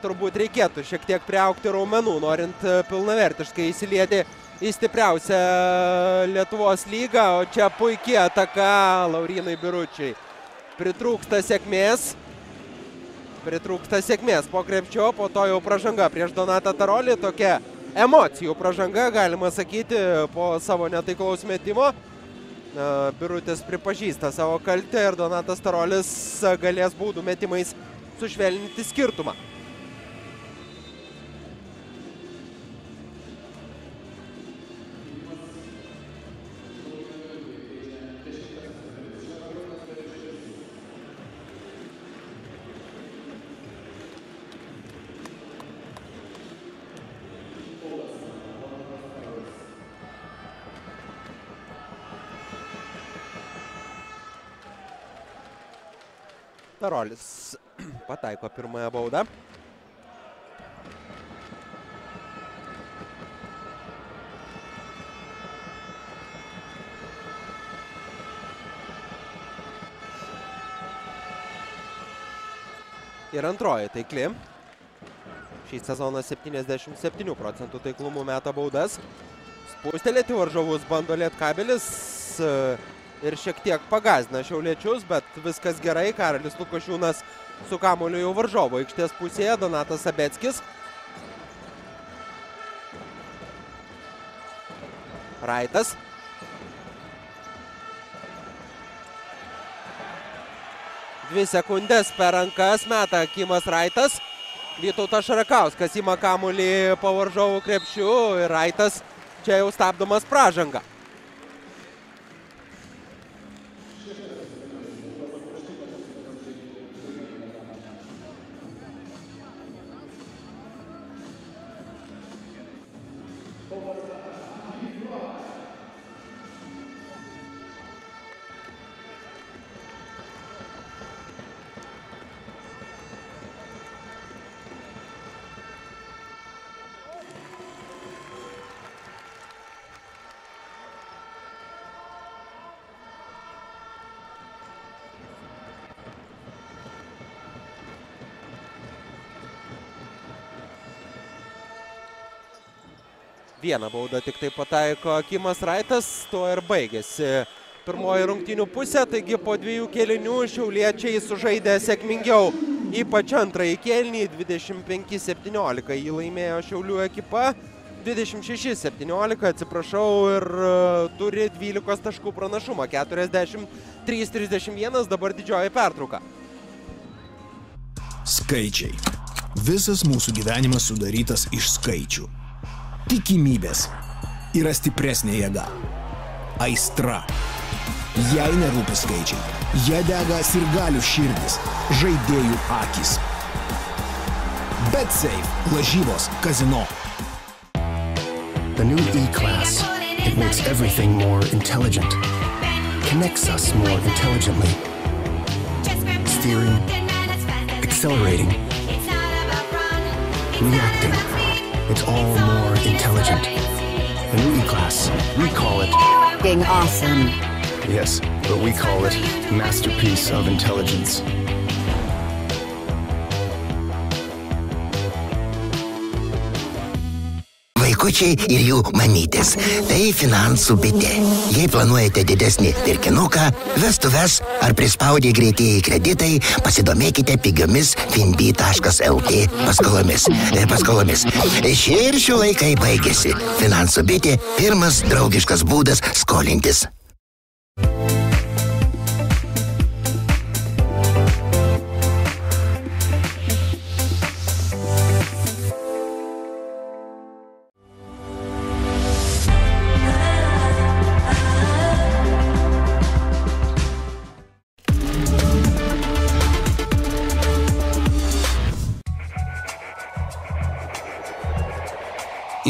turbūt reikėtų šiek tiek priaugti raumenų, norint pilnavertiškai įsilieti į stipriausią Lietuvos lygą. O čia puikia ataka Laurynui Biručiui. Pritrūksta sėkmės po krepšio, po to jau pražanga prieš Donatą Tarolį. Tokia emocijų pražanga, galima sakyti, po savo netaiklaus metimo. Birutis pripažįsta savo kaltę ir Donatas Tarolis galės baudų metimais sušvelninti skirtumą. Tarolis pataiko pirmąją baudą. Ir antroji taikli. Šį sezoną 77% taiklumų meta baudas. Spūstelėti varžovus bando Lietkabelis. Ir šiek tiek pagąsdina šiauliečius, bet viskas gerai. Karolis Lukošiūnas su kamuoliu jau varžovo aikštės pusėje. Donatas Sabeckis. Raitas. 2 sekundės per rankas meta Akimas Raitas. Vytautas Šarakauskas ima kamuolį po varžovų krepšiu ir Raitas čia jau stabdomas pražanga. Vieną baudą tik tai pataiko Akimas Raitas, tuo ir baigėsi pirmoji rungtynių pusė, taigi po 2 kėlinių šiauliečiai sužaidė sėkmingiau, ypač antrąjį kėlinį, 25-17 jį laimėjo Šiaulių ekipa, 26-17 atsiprašau, ir turi 12 taškų pranašumą, 43-31 dabar didžioji pertrauka. Skaičiai. Visas mūsų gyvenimas sudarytas iš skaičių. Tikimybės yra stipresnė jėga. Aistra. Jei nerūpi skaičiai, jie dega sirgalių širdis, žaidėjų akys. Betsafe, lažybos, kazino. The new E-Class. It makes everything more intelligent. Connects us more intelligently. Steering. Accelerating. Reacting. It's all more intelligent. The new E-Class, we call it... Being awesome. Yes, but we call it masterpiece of intelligence. Vaikučiai ir jų mamytės. Tai finansų bitė. Jei planuojate didesnį pirkinuką, vestuves ar prispaudė greitieji kreditai, pasidomėkite pigiomis finbi.lt paskolomis. Šie ir šių laikai baigėsi. Finansų bitė – pirmas draugiškas būdas skolintis.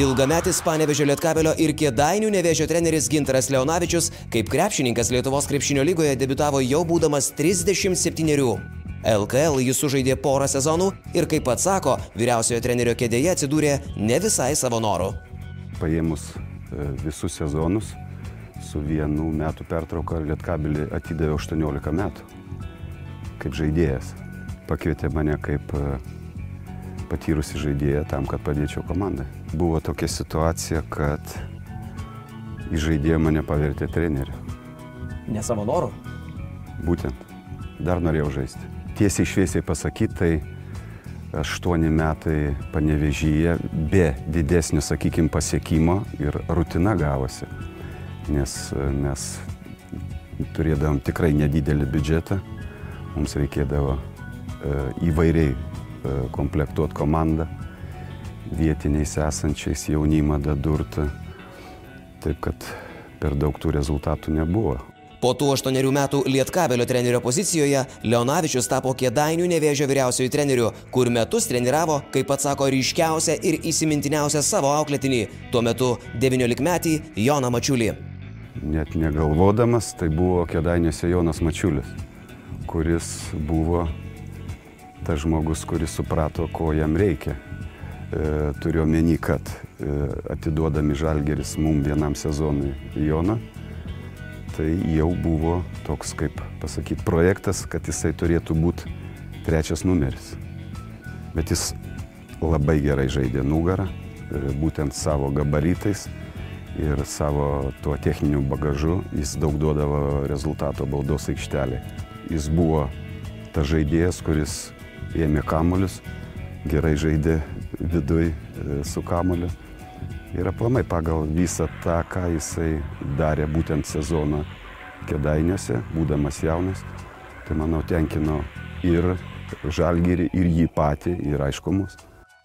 Ilgametis Panevėžio Lietkabelio ir Kėdainių Nevėžio treneris Gintaras Leonavičius kaip krepšininkas Lietuvos krepšinio lygoje debiutavo jau būdamas 37-erių. LKL jis sužaidė porą sezonų ir, kaip pats sako, vyriausiojo trenerio kėdėje atsidūrė ne visai savo noru. Paėmus visus sezonus, su vienu metų pertrauka Lietkabelį atidavė 18 metų kaip žaidėjas. Pakvietė mane kaip patyrusi žaidėja tam, kad padėčiau komandai. Buvo tokia situacija, kad į žaidėją mane pavertė treneriu. Ne savo noru? Būtent. Dar norėjau žaisti. Tiesiai šviesiai pasakytai, 8 metai Panevėžyje be didesnio, sakykime, pasiekimo ir rutina gavosi. Nes mes turėdavom tikrai nedidelį biudžetą, mums reikėdavo įvairiai komplektuoti komandą, vietiniais esančiais jaunimą dadurti, taip kad per daug tų rezultatų nebuvo. Po tų 8 metų Lietkabelio trenerio pozicijoje Leonavičius tapo Kėdainių Nevėžio vyriausiuoju treneriu, kur metus treniravo, kaip pats sako, ryškiausią ir įsimintiniausią savo auklėtinį, tuo metu 19-metį Joną Mačiulį. Net negalvodamas, tai buvo Kėdainiuose Jonas Mačiulis, kuris buvo tas žmogus, kuris suprato, ko jam reikia. Turiu omeny, kad atiduodami Žalgiris mums vienam sezonui Joną, tai jau buvo toks, kaip pasakyti, projektas, kad jisai turėtų būti 3. numeris. Bet jis labai gerai žaidė nugarą, būtent savo gabaritais ir savo tuo techniniu bagažu jis daug duodavo rezultato baudos aikštelėje. Jis buvo ta žaidėjas, kuris ėmė kamuolius, gerai žaidė viduj su kamuoliu. Ir aplamai pagal visą tą, ką jisai darė būtent sezoną Kėdainiuose, būdamas jaunas, Tai manau tenkino ir Žalgirį, ir jį patį, ir aišku mus.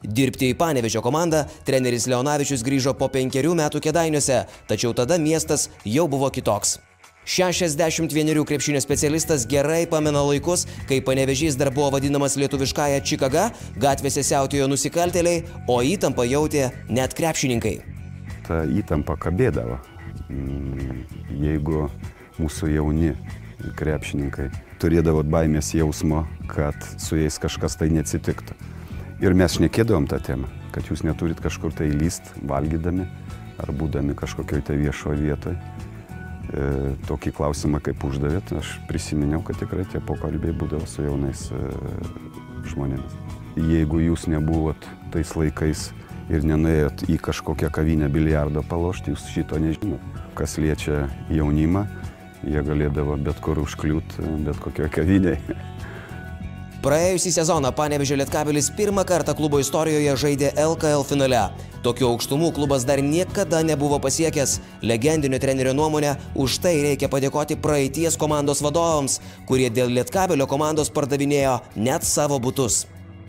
Dirbti į Panevėžio komandą treneris Leonavičius grįžo po 5 metų Kėdainiuose, tačiau tada miestas jau buvo kitoks. 61 krepšinio specialistas gerai pamena laikus, kai Panevėžys dar buvo vadinamas lietuviškąja Čikaga, gatvėse siautėjo nusikaltėliai, o įtampą jautė net krepšininkai. Ta įtampa kabėdavo, jeigu mūsų jauni krepšininkai turėdavo baimės jausmo, kad su jais kažkas tai neatsitiktų. Ir mes šnekėdavom tą temą, kad jūs neturit kažkur tai lyst, valgydami ar būdami kažkokioj tai viešoje vietoje. Tokį klausimą, kaip uždavėt, aš prisiminiau, kad tikrai tie pokalbiai būdavo su jaunais žmonėmis. Jeigu jūs nebuvot tais laikais ir nenuėjot į kažkokią kavinę biliardo palošti, jūs šito nežinot. Kas liečia jaunimą, jie galėdavo bet kur užkliūt, bet kokioje kavinėje. Praėjusį sezoną Panevėžio Lietkabelis pirmą kartą klubo istorijoje žaidė LKL finale. Tokių aukštumų klubas dar niekada nebuvo pasiekęs. Legendinio trenerio nuomonę, už tai reikia padėkoti praeities komandos vadovams, kurie dėl Lietkabelio komandos pardavinėjo net savo butus.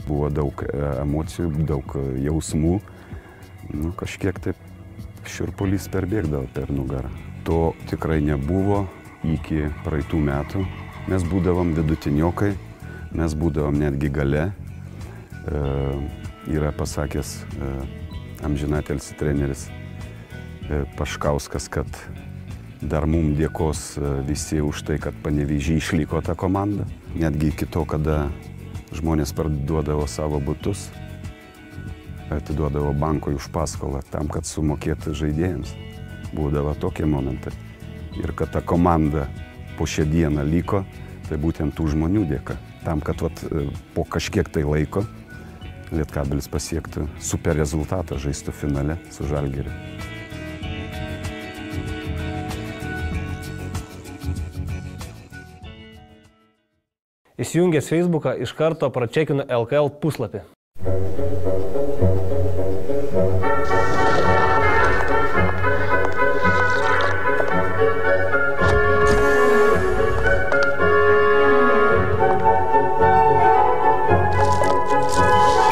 Buvo daug emocijų, daug jausmų, kažkiek taip šiurpulys perbėgdavo per nugarą. To tikrai nebuvo iki praeitų metų. Mes būdavom vidutiniokai. Mes būdavom netgi gale, yra pasakęs amžinatelis treneris Paškauskas, kad dar mums dėkos visi už tai, kad Panevėžį išliko tą komandą. Netgi iki to, kada žmonės parduodavo savo butus, atiduodavo bankui už paskolą tam, kad sumokėtų žaidėjams. Būdavo tokie momentai. Ir kad ta komanda po šią dieną liko, tai būtent tų žmonių dėka. Tam, kad po kažkiek tai laiko Lietkabelis pasiektų super rezultatą, žaistų finale su Žalgiriu. Įsijungęs Facebooką iš karto pračekinu LKL puslapį.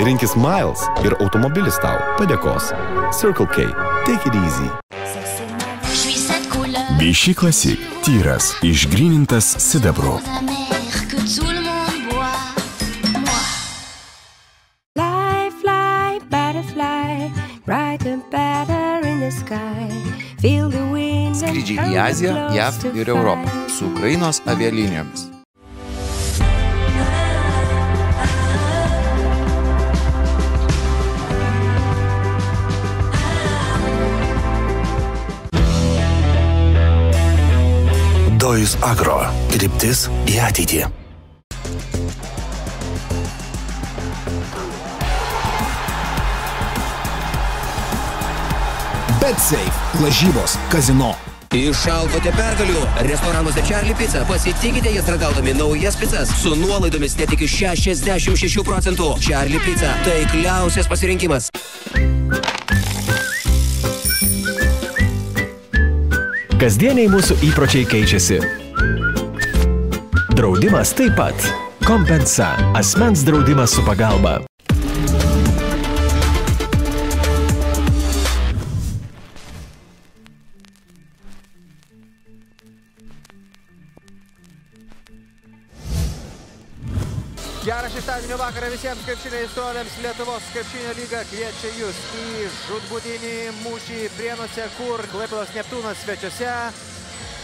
Rinkis Miles ir automobilis tau padėkos. Circle K. Take it easy. Bišį Classic. Tyras. Išgrynintas sidabru. Fly, fly, butterfly. Bright and better in the sky. Feel the wind. Skrydžiai į Aziją, JAV ir Europą su Ukrainos avialinijomis. Dojus Agro. Kryptis į ateitį. Betsafe. Lažybos. Kazino. Išalkote pergalių. Restoranuose Charlie Pizza. Pasitikite jas ragaudami naujas pizzas su nuolaidomis net iki 66%. Charlie Pizza. Taikliausias pasirinkimas. Kasdieniai mūsų įpročiai keičiasi. Draudimas taip pat. Kompensa. Asmens draudimas su pagalba. Gerą šeštadienio vakarą visiems krepšinio aistruoliams. Lietuvos krepšinio lyga kviečia jūs į žūtbūtinį mūšį Prienuose, kur Klaipėdos Neptūnas svečiuose,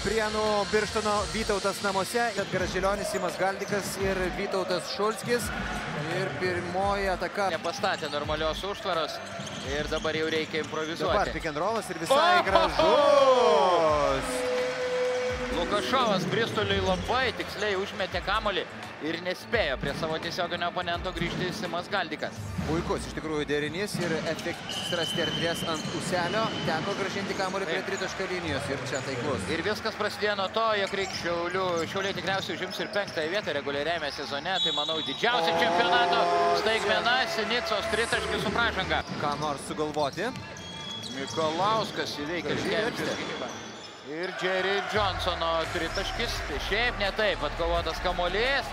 Prienų Birštono Vytautas namuose, Edgaras Žilionis, Simas Galdikas ir Vytautas Šulskis. Ir pirmoji ataka. Nepastatė normalios užtvaros ir dabar jau reikia improvizuoti. Dabar pick and rollas ir visai gražus. Lukošovas Bristoliui labai tiksliai užmetė kamuolį ir nespėjo prie savo tiesioginio oponento grįžti Simas Galdikas. Puikus iš tikrųjų derinys ir efektas rasti erdvės ant puselio. Teko grąžinti kamuolį prie tritaškio linijos ir čia taiklus. Ir viskas prasidėjo nuo to, jog Šiauliai tikriausiai užims ir 5-ąją vietą reguliariame sezone. Tai manau didžiausia čempionato staigmena Sinicos tritaškis su pražanga. Ką nors sugalvoti? Mikalauskas įveikia Žemaičio gynybą. Ir Jerry Johnsono tritaškis. Šiaip ne taip atkovotas kamuolys.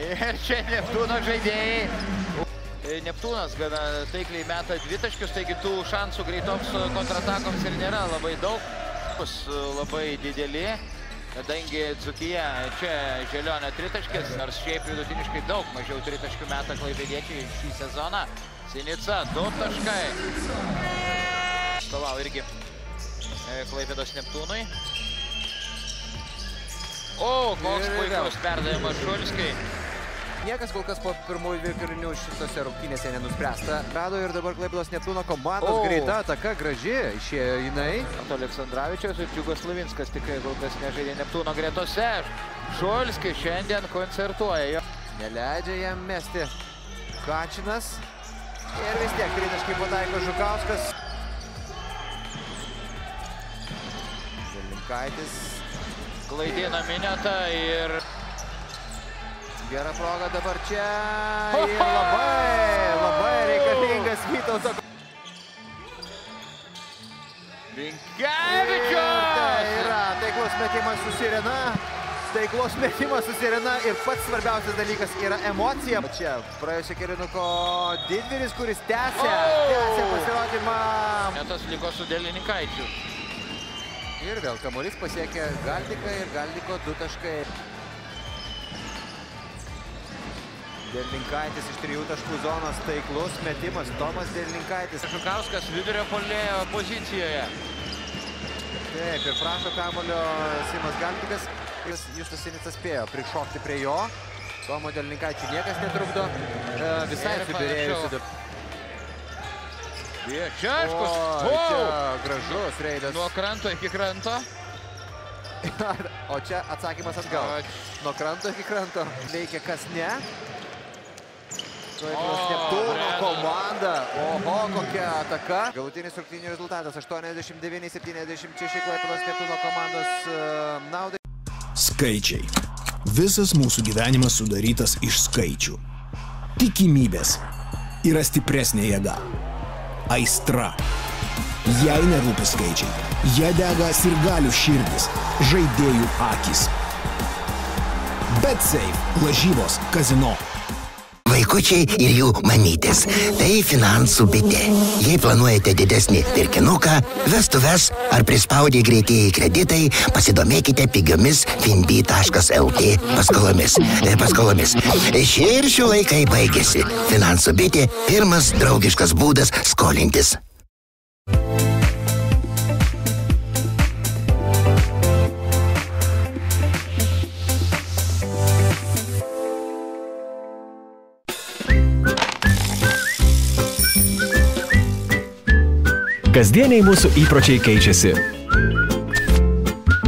Ir čia Neptūno žaidėjai. Neptūnas gana taikliai meta dvitaškius, taigi tų šansų greitoms kontratakoms ir nėra labai daug. Labai dideli, kadangi Dzūkija čia Želionio tritaškis, nors šiaip vidutiniškai daug mažiau tritaškių meta klaipėdiečiai šį sezoną. Sinica, 2 taškai. Stolau irgi Klaipėdos Neptūnui. O, koks puikus perdavimas Šulskiai. Niekas kol kas po pirmųjų virkalinių šitose rungtynėse nenuspręsta. Rado ir dabar Klaipėdos Neptūno komandos greita ataka, graži, išėjo jinai. Anto Aleksandravičiaus ir Džiugas Lavinskas tikrai kol kas nežaidė Neptūno gretose. Šolski šiandien koncertuoja. Neleidžia jam mesti Kačinas. Ir vis tiek tritaškį pataiko Žukauskas. Žilinkaitis. Klaidina minetą ir... Gera proga dabar čia ir labai reikalingas Vytauto. Stankevičius! Yra taiklos metimas su sirena ir pats svarbiausias dalykas yra emocija. Čia praėjusio kelinuko didvyris, kuris tęsia pasirodymą. Metas liko su Delinikaičiu. Ir vėl kamuolys pasiekė Galdiką ir Galdiko 2 taškai. Delninkaitis iš 3 taškų zonos, taiklus metimas, Tomas Delninkaitis. Šukauskas vidurio puolėjo pozicijoje. Taip, ir prašo kamuolio Simas Galdikas. Justas Sinicas spėjo prišokti prie jo. Tomo Delninkaičių niekas netrukdo. Visai subirėjusi. Češkus. Gražus reidas. Nuo kranto iki kranto. O čia atsakymas atgal. Nuo kranto iki kranto. Veikia kas ne. Neptūno komanda. Oho, kokia ataka. Galutinis rungtynių rezultatas 89-76 Klaipėdos Neptūno komandos naudai. Skaičiai. Visas mūsų gyvenimas sudarytas iš skaičių. Tikimybės yra stipresnė jėga. Aistra. Jei nerūpi skaičiai, jie dega sirgalių širdis, žaidėjų akys. Betsafe, lažybos, kazino. Vaikučiai ir jų mamytės. Tai finansų bitė. Jei planuojate didesnį pirkinuką, vestuves ar prispaudė greitieji kreditai, pasidomėkite pigiomis finbi.lt paskolomis. Šie ir šių laikai baigėsi. Finansų bitė – pirmas draugiškas būdas skolintis. Kasdieniai mūsų įpročiai keičiasi.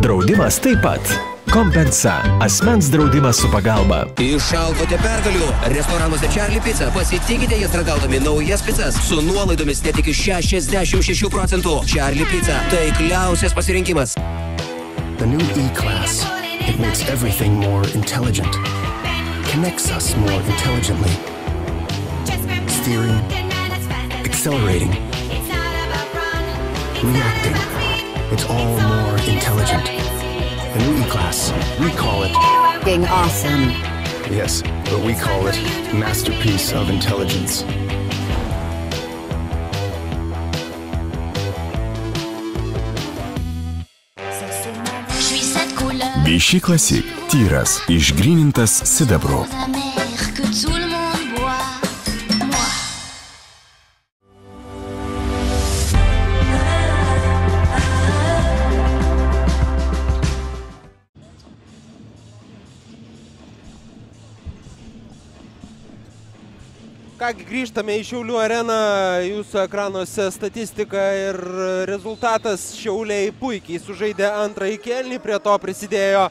Draudimas taip pat. Kompensa. Asmens draudimas su pagalba. Išalkote pergalių. Restoranuose Charlie Pizza. Pasitikite jas ragaudami naujas pizzas su nuolaidomis net iki 66%. Charlie Pizza. Taikliausias pasirinkimas. The new E-Class. It makes everything more intelligent. Connects us more intelligently. Steering. Accelerating. Reacting. It's all more intelligent. The new E-Class, we call it... Being awesome. Yes, but we call it Masterpiece of Intelligence. Bišį Classic. Tyras išgrynintas sidabru. Grįžtame į Šiaulių areną, jūsų ekranuose statistika ir rezultatas. Šiauliai puikiai sužaidė antrąjį kėlinį, prie to prisidėjo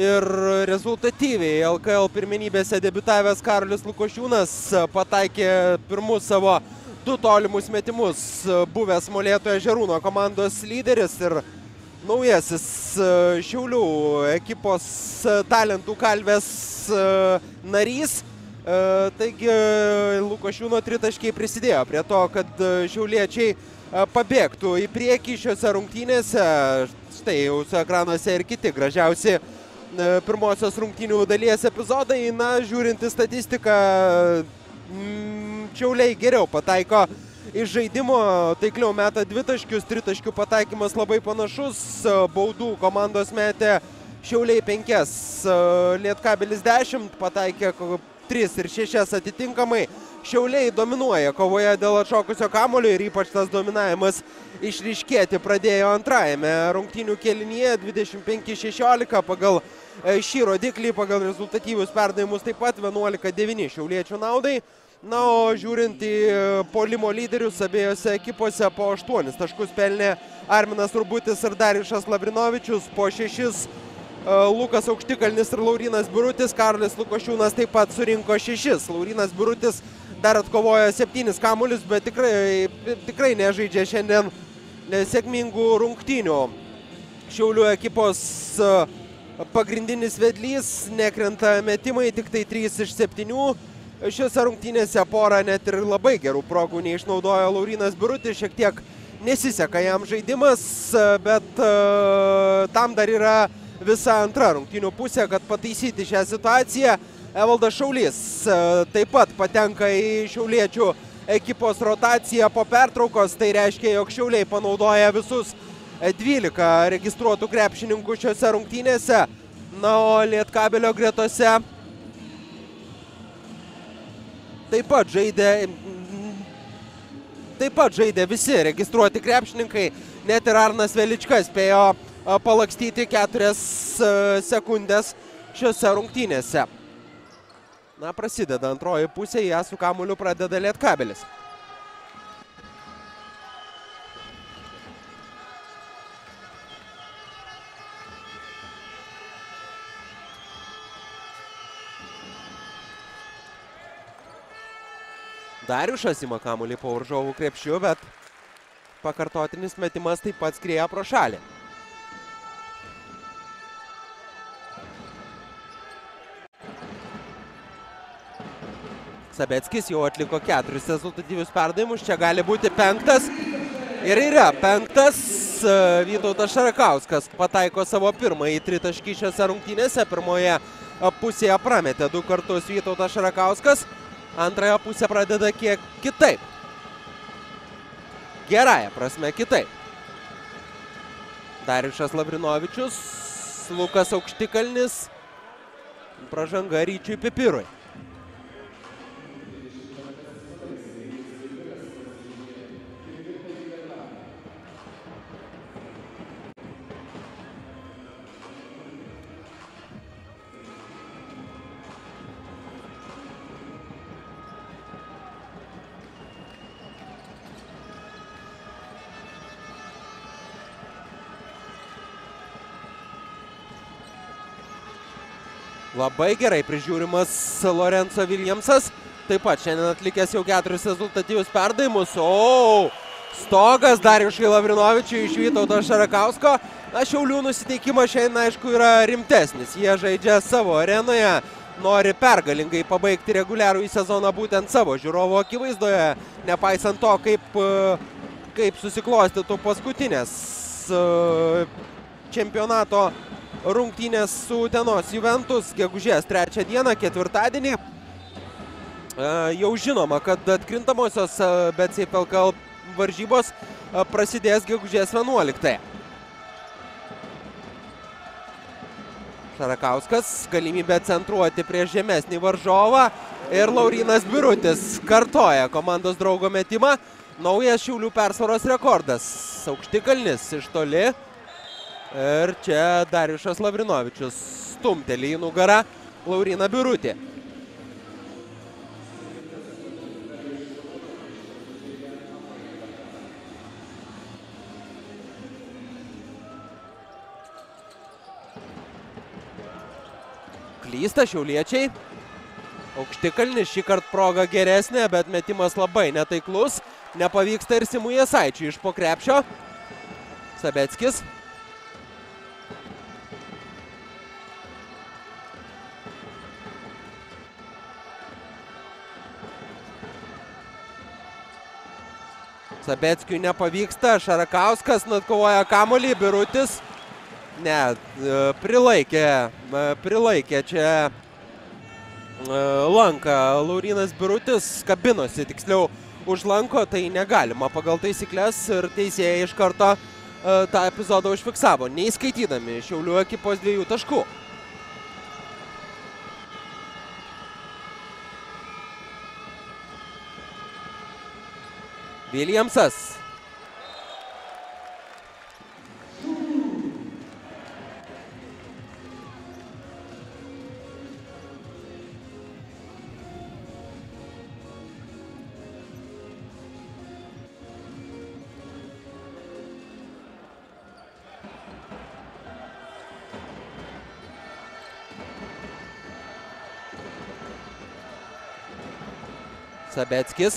ir rezultatyviai. LKL pirmenybėse debiutavęs Karolis Lukošiūnas pataikė pirmus savo 2 tolimus metimus, buvęs Molėtoje Žerūno komandos lyderis ir naujasis Šiaulių ekipos talentų kalvės narys. Taigi Lukošiūno tritaškiai prisidėjo prie to, kad šiauliečiai pabėgtų į priekį šiose rungtynėse. Štai jūsų ekranuose ir kiti gražiausi pirmosios rungtynių dalies epizodai. Na, žiūrinti statistiką, Šiauliai geriau pataiko iš žaidimo, taikliau meta dvitaškius, tritaškių pataikymas labai panašus, baudų komandos metė Šiauliai 5, Lietkabelis 10, pataikė 3 ir 6 atitinkamai. Šiauliai dominuoja kovoje dėl atšokusio kamuolio ir ypač tas dominavimas išryškėti pradėjo antrajame rungtynių kėlinyje 25-16 pagal šį rodiklį, pagal rezultatyvius perdavimus taip pat 11-9 šiauliečių naudai. Na, o žiūrint į puolimo lyderius, abiejose ekipose po 8 taškus pelnė Arminas Urbutis ir Darjušas Lavrinovičius, po 6 Lukas Aukštikalnis ir Laurynas Birutis, Karolis Lukošiūnas taip pat surinko 6. Laurynas Birutis dar atkovojo 7 kamuolius, bet tikrai nežaidžia šiandien sėkmingų rungtynių. Šiaulių ekipos pagrindinis vedlys, nekrenta metimai, tik tai 3 iš 7. Šiuose rungtynėse porą net ir labai gerų progų neišnaudojo Laurynas Birutis, šiek tiek nesiseka jam žaidimas, bet tam dar yra visa antra rungtynių pusė, kad pataisyti šią situaciją. Evaldas Šaulys taip pat patenka į šiauliečių ekipos rotaciją po pertraukos, tai reiškia, jog Šiauliai panaudoja visus 12 registruotų krepšininkų šiuose rungtynėse. Na, o Lietkabelio gretose Taip pat žaidė visi registruoti krepšininkai, net ir Arnas Veličkas spėjo palakstyti 4 sekundės šiuose rungtynėse. Na, prasideda antroji pusė, ją su kamuoliu pradeda Lietkabelis. Darjušas ima kamuolį po varžovų krepšiu, bet pakartotinis metimas taip pat skrieja pro šalį. Sabeckis jau atliko 4 rezultatyvius perdavimus, čia gali būti 5. Ir yra 5. Vytautas Šarakauskas pataiko savo pirmąjį tritaškį šiose rungtynėse. Pirmoje pusėje prametė 2 kartus Vytautas Šarakauskas. Antrąją pusę pradeda kiek kitaip. Gerąją prasme kitaip. Darjušas Lavrinovičius, Lukas Aukštikalnis, pražanga Ryčiui Pipirui. Labai gerai prižiūrimas Lorenzo Williamsas, taip pat šiandien atlikęs jau 4 rezultatyvius perdavimus. O, stogas Darjušui Lavrinovičiui iš Vytauto Šarakausko. Na, Šiaulių nusiteikimas šiandien, aišku, yra rimtesnis. Jie žaidžia savo arenoje, nori pergalingai pabaigti reguliarų į sezoną būtent savo žiūrovo akivaizdoje, nepaisant to, kaip susiklostytų paskutinės čempionato rungtynės su Utenos Juventus gegužės 3 dieną, ketvirtadienį. Jau žinoma, kad atkrintamosios Betsafe LKL varžybos prasidės gegužės 11. Šarakauskas, galimybė centruoti prieš žemesnį varžovą, ir Laurynas Birutis kartoja komandos draugo metimą. Naujas Šiaulių persvaros rekordas. Aukštikalnis iš toli. Ir čia Darjušas Lavrinovičius stumtelį į nugarą Lauryną Birutį. Klysta šiauliečiai. Aukštikalnis šį kartą proga geresnė, bet metimas labai netaiklus. Nepavyksta ir Simui Jasaičiui iš po krepšio. Sabeckis. Sabeckiui nepavyksta, Šarakauskas atkovoja kamuolį, Birutis Ne, prilaikė čia lanką Laurynas Birutis, kabinosi tiksliau už lanko, tai negalima pagal taisyklės ir teisėjai iš karto tą epizodą užfiksavo, neįskaitydami Šiaulių ekipos 2 taškų. Williamsas. Sabeckis,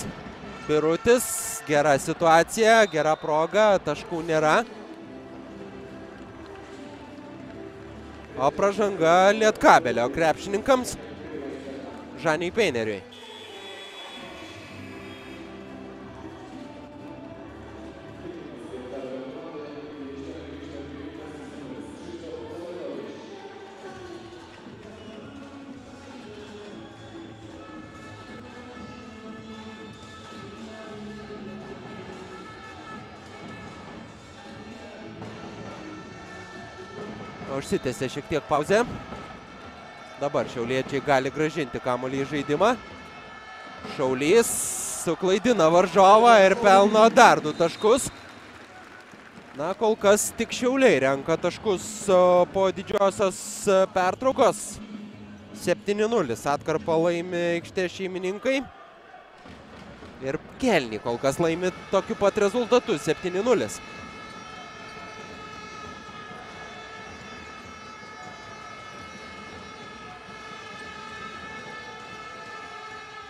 Birutis, gera situacija, gera proga, taškų nėra. O pražanga Lietkabelio krepšininkams, Žaniui Peineriui. Užsitęsė šiek tiek pauzę. Dabar šiauliečiai gali grąžinti kamuolį į žaidimą. Šaulys suklaidina varžovą ir pelno dar 2 taškus. Na, kol kas tik Šiauliai renka taškus po didžiosios pertraukos. 7-0 atkarpą laimi aikštės šeimininkai. Ir Kelnį kol kas laimi tokiu pat rezultatu 7-0.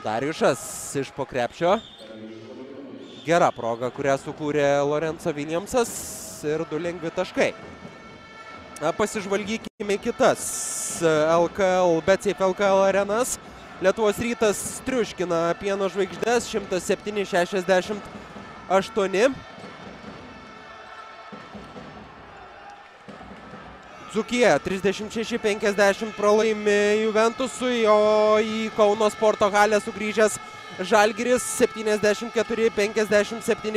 Darjušas iš po krepšio. Gera proga, kurią sukūrė Lorenzo Williamsas ir 2 lengvi taškai. Pasižvalgykime kitas LKL, Betsafe LKL arenas. Lietuvos rytas triuškina pieno žvaigždes 107-68. Dzūkija 36-50 pralaimi Juventusui, o į Kauno sporto halę sugrįžęs Žalgiris 74-57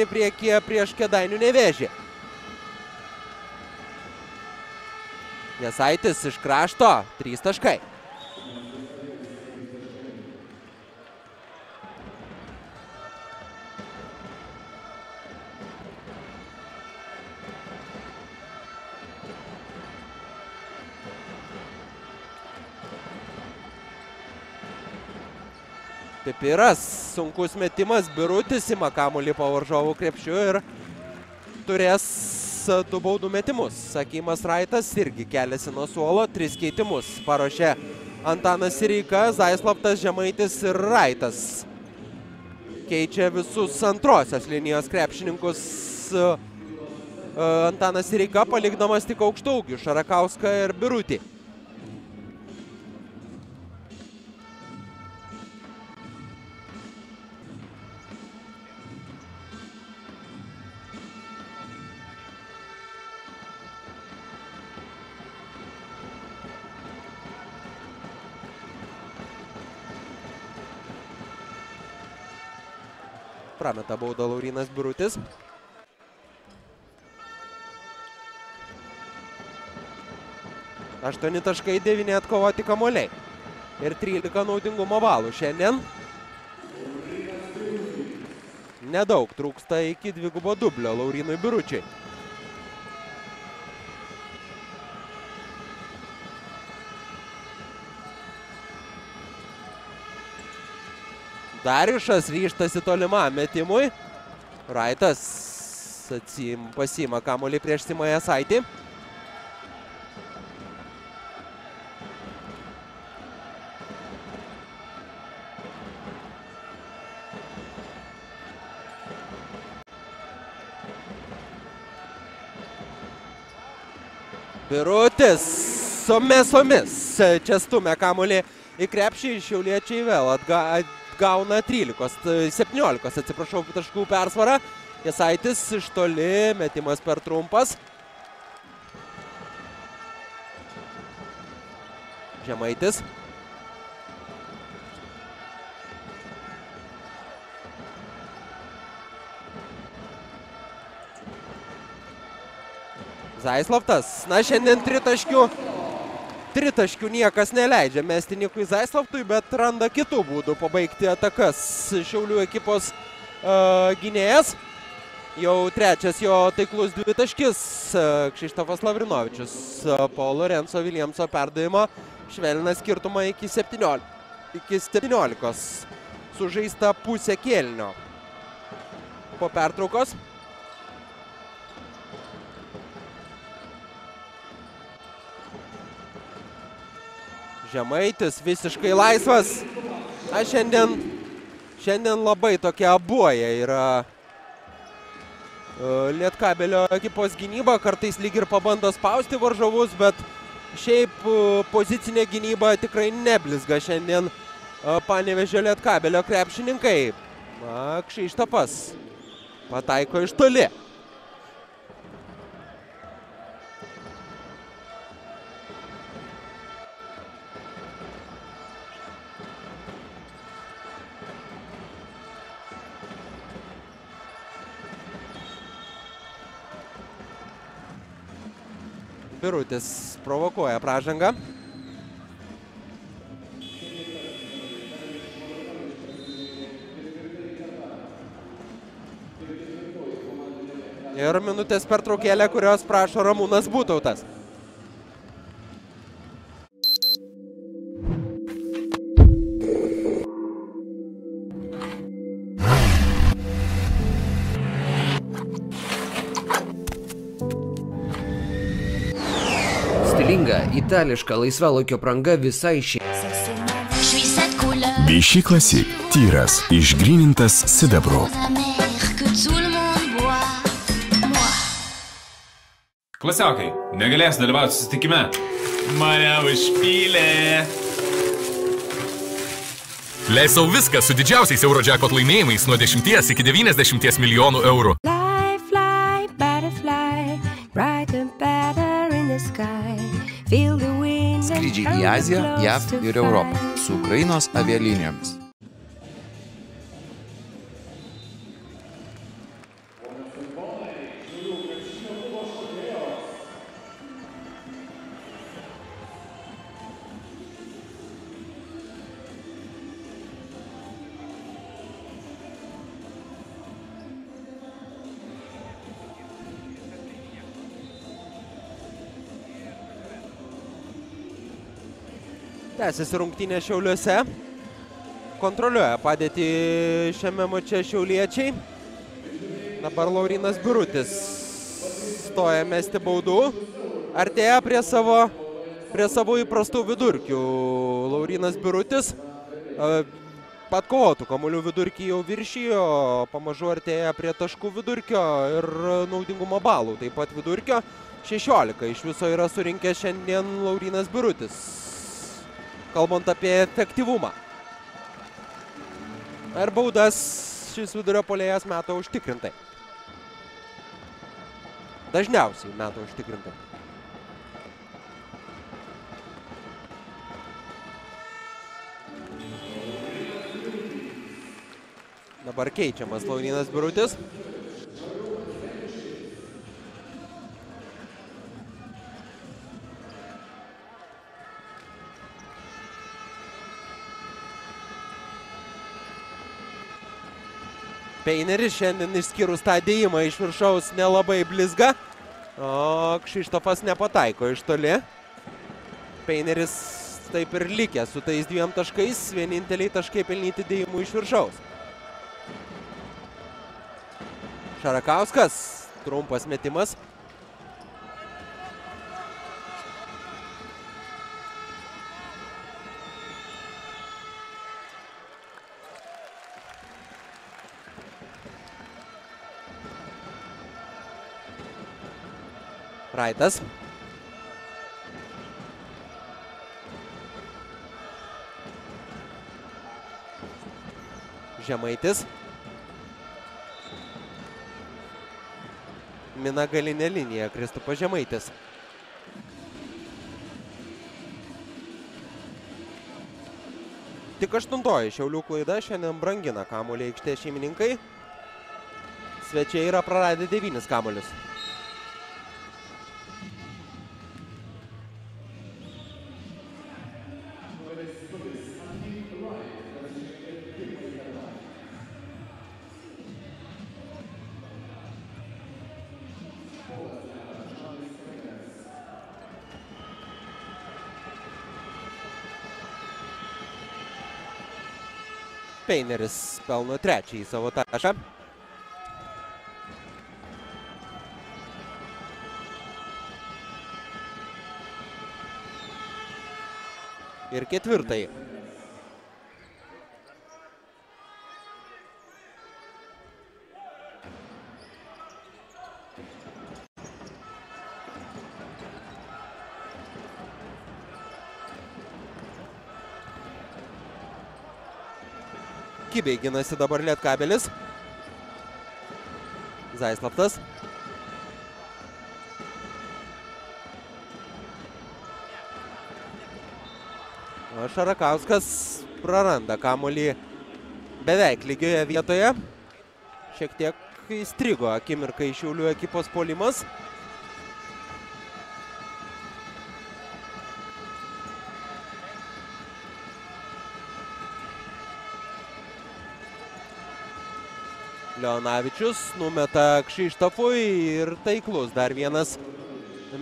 priekyje prieš Kėdainių Nevėžį. Jasaitis iš krašto, 3 taškai. Pipiras, sunkus metimas, Birutis ima kamuolį po varžovų krepšiu ir turės 2 baudų metimus. Akimas Raitas irgi keliasi nuo suolo, 3 keitimus paruošė Antanas Sireika, Zaislaptas, Žemaitis ir Raitas. Keičia visus antrosios linijos krepšininkus Antanas Sireika, palikdamas tik aukštaugių Šarakauską ir Birutį. Prameta baudą Laurynas Birutis. Aštuoni taškai, 9 atkovoti kamuoliai. Ir 13 naudingumo balų šiandien. Nedaug trūksta iki 2-gubo dublio Laurynui Biručiui. Darjušas ryžtasi tolimam metimui. Raitas pasiima kamuolį prieš Simą Jasaitį. Birutis su mesomis. Čia stumia kamuolį į krepšį. Šiauliečiai vėl gauna 17 taškų persvarą. Jasaitis iš toli, metimas per trumpas. Žemaitis. Zaislaptas. Na, šiandien tritaškių niekas neleidžia mestinykui Zaislaptui, bet randa kitų būdų pabaigti atakas Šiaulių ekipos gynėjas. Jau trečias jo taiklus dvitaškis. Kšištofas Lavrinovičius po Lorenzo Williamso perdavimo švelnina skirtumą iki 17. Sužaista pusė kėlinio po pertraukos. Žemaitis visiškai laisvas. Aš šiandien labai tokia abuoja yra Lietkabelio ekipos gynyba. Kartais lyg ir pabando spausti varžovus, bet šiaip pozicinė gynyba tikrai neblizga šiandien Panevėžio Lietkabelio krepšininkai. Kšištapas pataiko iš toli. Birutis provokuoja pražangą. Ir minutės pertraukėlė, kurios prašo Ramūnas Butautas. Itališka laisvalaikio pranga visai šiai. Viši Classic tyras, išgrynintas sidabru. Klasiokai, negalės dalyvauti susitikime. Mane užpylė. Leis sau viską su didžiausiais Eurojackpot laimėjimais nuo 10 iki 90 milijonų eurų. Skrydžiai į Aziją, JAV ir Europą su Ukrainos avialinijomis. Tęsiasi rungtynė Šiauliuose, kontroliuoja padėtį šiame mače šiauliečiai. Dabar Laurynas Birutis stoja mesti baudų, artėja prie savo įprastų vidurkių. Laurynas Birutis patkovotų kamuolių vidurkį jau viršijo, pamažu artėja prie taškų vidurkio ir naudingumo balų taip pat vidurkio. 16 iš viso yra surinkęs šiandien Laurynas Birutis, kalbant apie efektyvumą. Ir baudas šis vidurio puolėjas meta užtikrintai. Dažniausiai meta užtikrintai. Dabar keičiamas Laurynas Birutis. Peineris šiandien išskyrus tą dėjimą iš viršaus nelabai blizga. O Kšištofas nepataiko iš toli. Peineris taip ir likė su tais 2 taškais. Vieninteliai taškai pelnyti dėjimų iš viršaus. Šarakauskas. Trumpas metimas. Raitas. Žemaitis. Mina galinė linija Kristupas Žemaitis. Tik 8-oji Šiaulių klaida, šiandien brangina kamuolį aikštės šeimininkai. Svečiai yra praradę 9 kamuolius. Peineris pelno 3 savo tašą. Ir 4. Kibiai ginasi dabar Lietkabelis. Zaislaptas. O Šarakauskas praranda kamuolį beveik lygioje vietoje. Šiek tiek įstrigo akimirkai Šiaulių ekipos puolimas. Leonavičius numeta Kšištofui ir taiklus dar vienas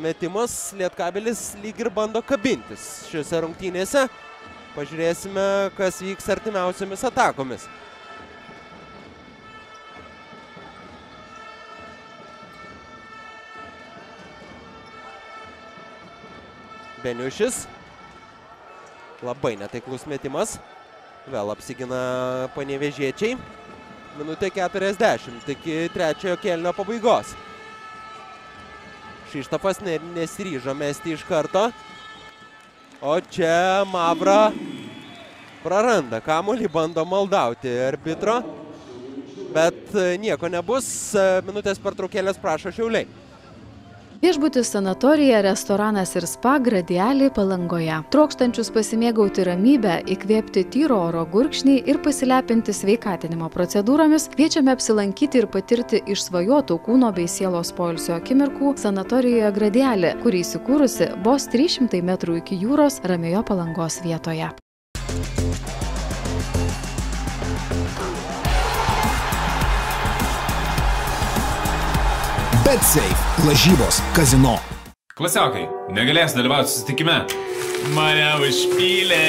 metimas. Lietkabelis lyg ir bando kabintis šiuose rungtynėse. Pažiūrėsime, kas vyks artimiausiomis atakomis. Beniušis. Labai netaiklus metimas. Vėl apsigina panevėžiečiai. Minutė 40 iki 3 kėlinio pabaigos. Šištofas nesiryžo mesti iš karto. O čia Mavra praranda kamuolį, bando maldauti arbitro. Bet nieko nebus. Minutės pertraukėlės prašo Šiauliai. Viešbutis, sanatorija, restoranas ir spa Gradiali Palangoje. Trokštančius pasimėgauti ramybę, įkvėpti tyro oro gurkšnį ir pasilepinti sveikatinimo procedūromis, kviečiame apsilankyti ir patirti išsvajotų kūno bei sielos poilsio akimirkų sanatorijoje Gradiali, kuri įsikūrusi vos 300 metrų iki jūros ramioje Palangos vietoje. Betsafe lažybos kazino. Klasiokai, negalės dalyvauti susitikime. Mane užpylė.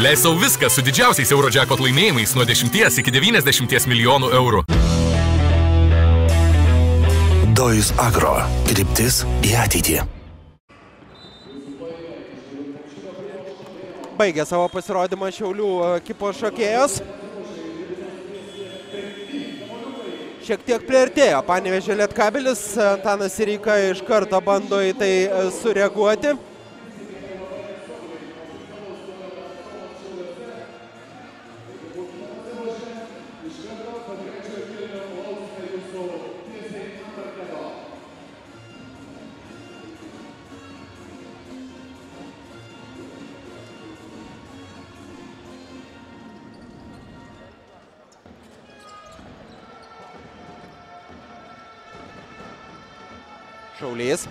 Leis sau viską su didžiausiais Eurojackpot laimėjimais nuo 10 iki 90 milijonų eurų. Dojus Agro. Kryptis į ateitį. Baigė savo pasirodymą Šiaulių ekipos šokėjos. Šiek tiek priartėjo Panevėžio Lietkabelis. Antanas Sireika iš karto bando į tai sureaguoti. Šaulys.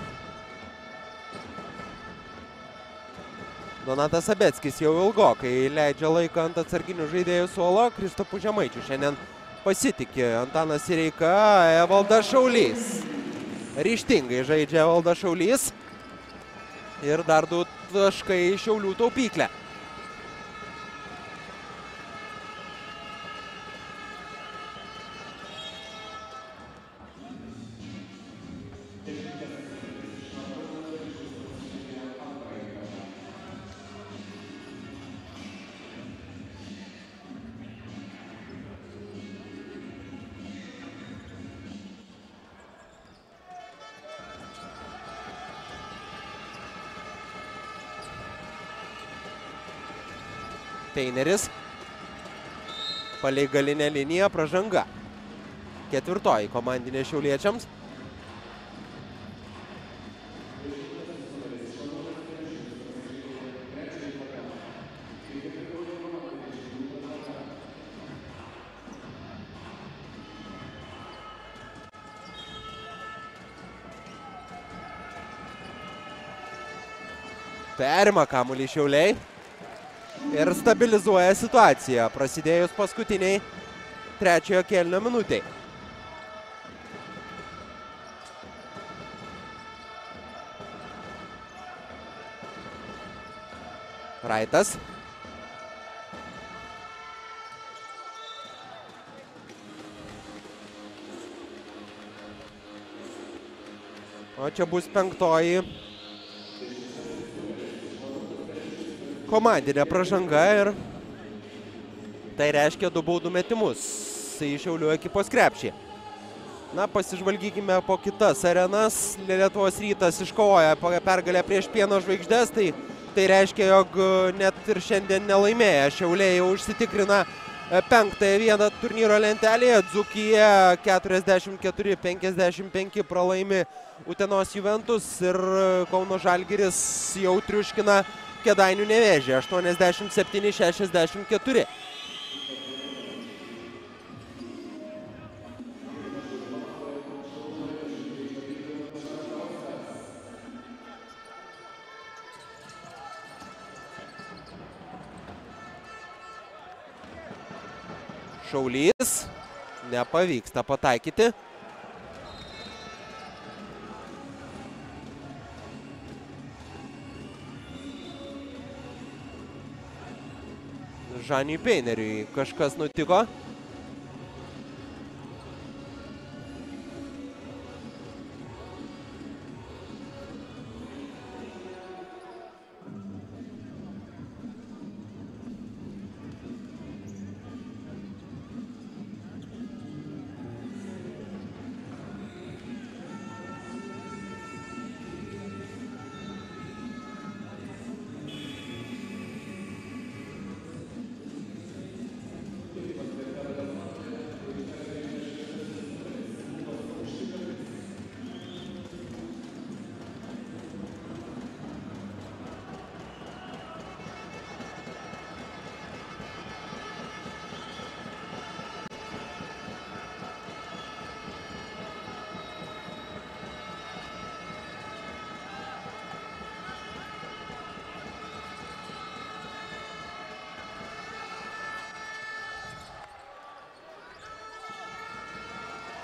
Donatas Sabeckis jau ilgokai leidžia laiką ant atsarginių žaidėjų suolo. Kristupu Žemaičiu šiandien pasitikė Antanas Sireika. Evaldas Šaulys. Ryštingai žaidžia Evaldas Šaulys. Ir dar 2 taškai Šiaulių taupyklę. Peineris. Palei galinę liniją pražanga. 4-oji komandinė šiauliečiams. Perima kamuolį Šiauliai ir stabilizuoja situaciją, prasidėjus paskutiniai trečiojo kėlinio minutei. Raitas. O čia bus penktoji komandinė pražanga ir tai reiškia 2 baudų metimus į Šiaulių ekipos krepšį. Na, pasižvalgykime po kitas arenas. Lietuvos rytas iškovoja pergalę prieš Pieno žvaigždes, tai reiškia, jog net ir šiandien nelaimėję Šiauliai jau užsitikrina 5-ąją vietą turnyro lentelėje. Dzūkija 44-55 pralaimi Utenos Juventus ir Kauno Žalgiris jau triuškina Kėdainių Nevėžį 87-64. Šaulys, nepavyksta pataikyti. Žaniui Peineriui kažkas nutiko.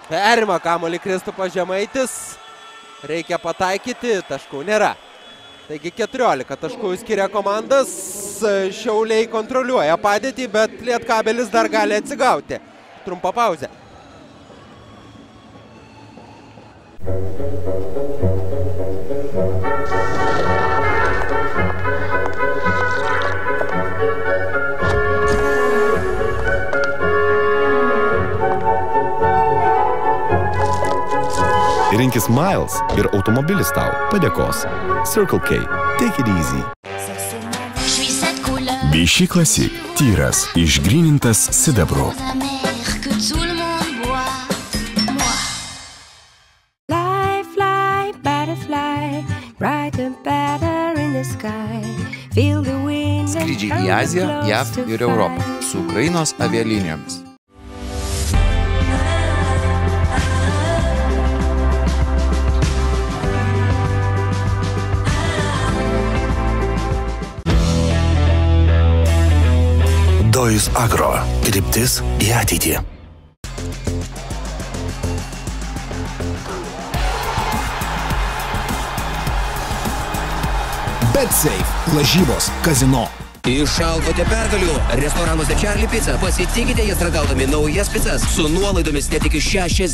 Perima kamuolį Kristupas Žemaitis, reikia pataikyti, taškų nėra. Taigi 14 taškų skiria komandas, Šiauliai kontroliuoja padėtį, bet Lietkabelis dar gali atsigauti. Trumpa pauzė. Rinkis Miles ir automobilis tau padėkos. Circle K. Take it easy. Bišį Classic. Tyras, išgrynintas sidabru. Fly, fly, butterfly, bright and better in the sky. Feel the wind. Skrydžiai į Aziją, JAV ir Europą su Ukrainos avialinijomis. Dojus Agro. Kryptis į ateitį. Betsafe. Lažybos. Kazino. Išalkote pergalių. Restoranuose Charlie Pizza. Pasitikite jas ragaudami naujas pizzas su nuolaidomis net iki 66%.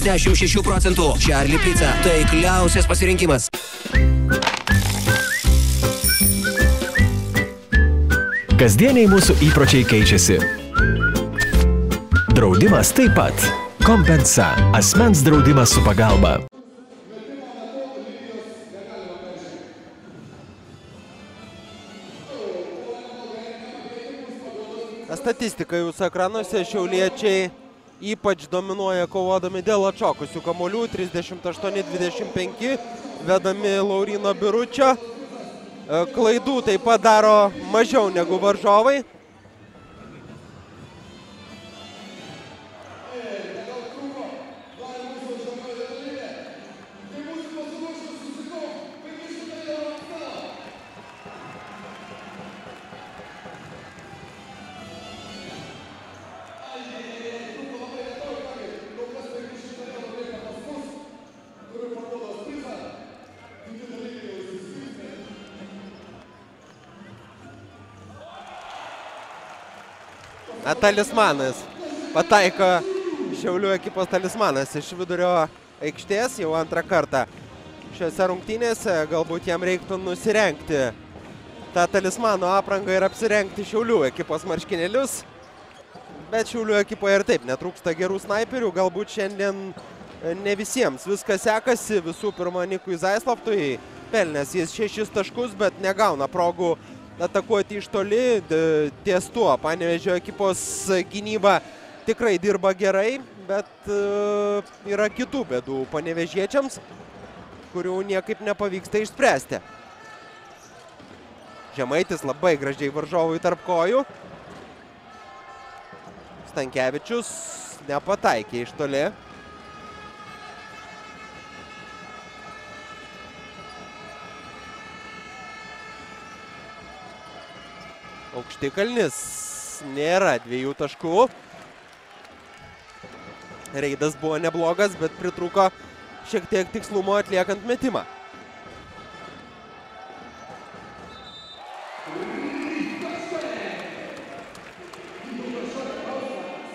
Charlie Pizza. Taikliausias pasirinkimas. Kasdieniai mūsų įpročiai keičiasi. Draudimas taip pat. Kompensa. Asmens draudimas su pagalba. Statistika jūsų ekranuose. Šiauliečiai ypač dominuoja kovodami dėl atšokusių kamuolių. 38-25 vedami Lauryno Biručio. Klaidų taip pat daro mažiau negu varžovai. Na, talismanas. Pataiko Šiaulių ekipos talismanas iš vidurio aikštės jau antrą kartą. Šiose rungtynėse galbūt jam reiktų nusirengti tą talismano aprangą ir apsirengti Šiaulių ekipos marškinėlius. Bet Šiaulių ekipoje ir taip netrūksta gerų snaiperių. Galbūt šiandien ne visiems viskas sekasi. Visų pirma, Nikui Zaislaptui pelnės jis 6 taškus, bet negauna progų atakuoti iš toli. Ties tuo Panevėžio ekipos gynyba tikrai dirba gerai, bet yra kitų bėdų panevėžiečiams, kurių niekaip nepavyksta išspręsti. Žemaitis labai gražiai varžovui tarp kojų. Stankevičius nepataikė iš toli. Aukštikalnis nėra 2 taškų. Reidas buvo neblogas, bet pritrūko šiek tiek tikslumo atliekant metimą.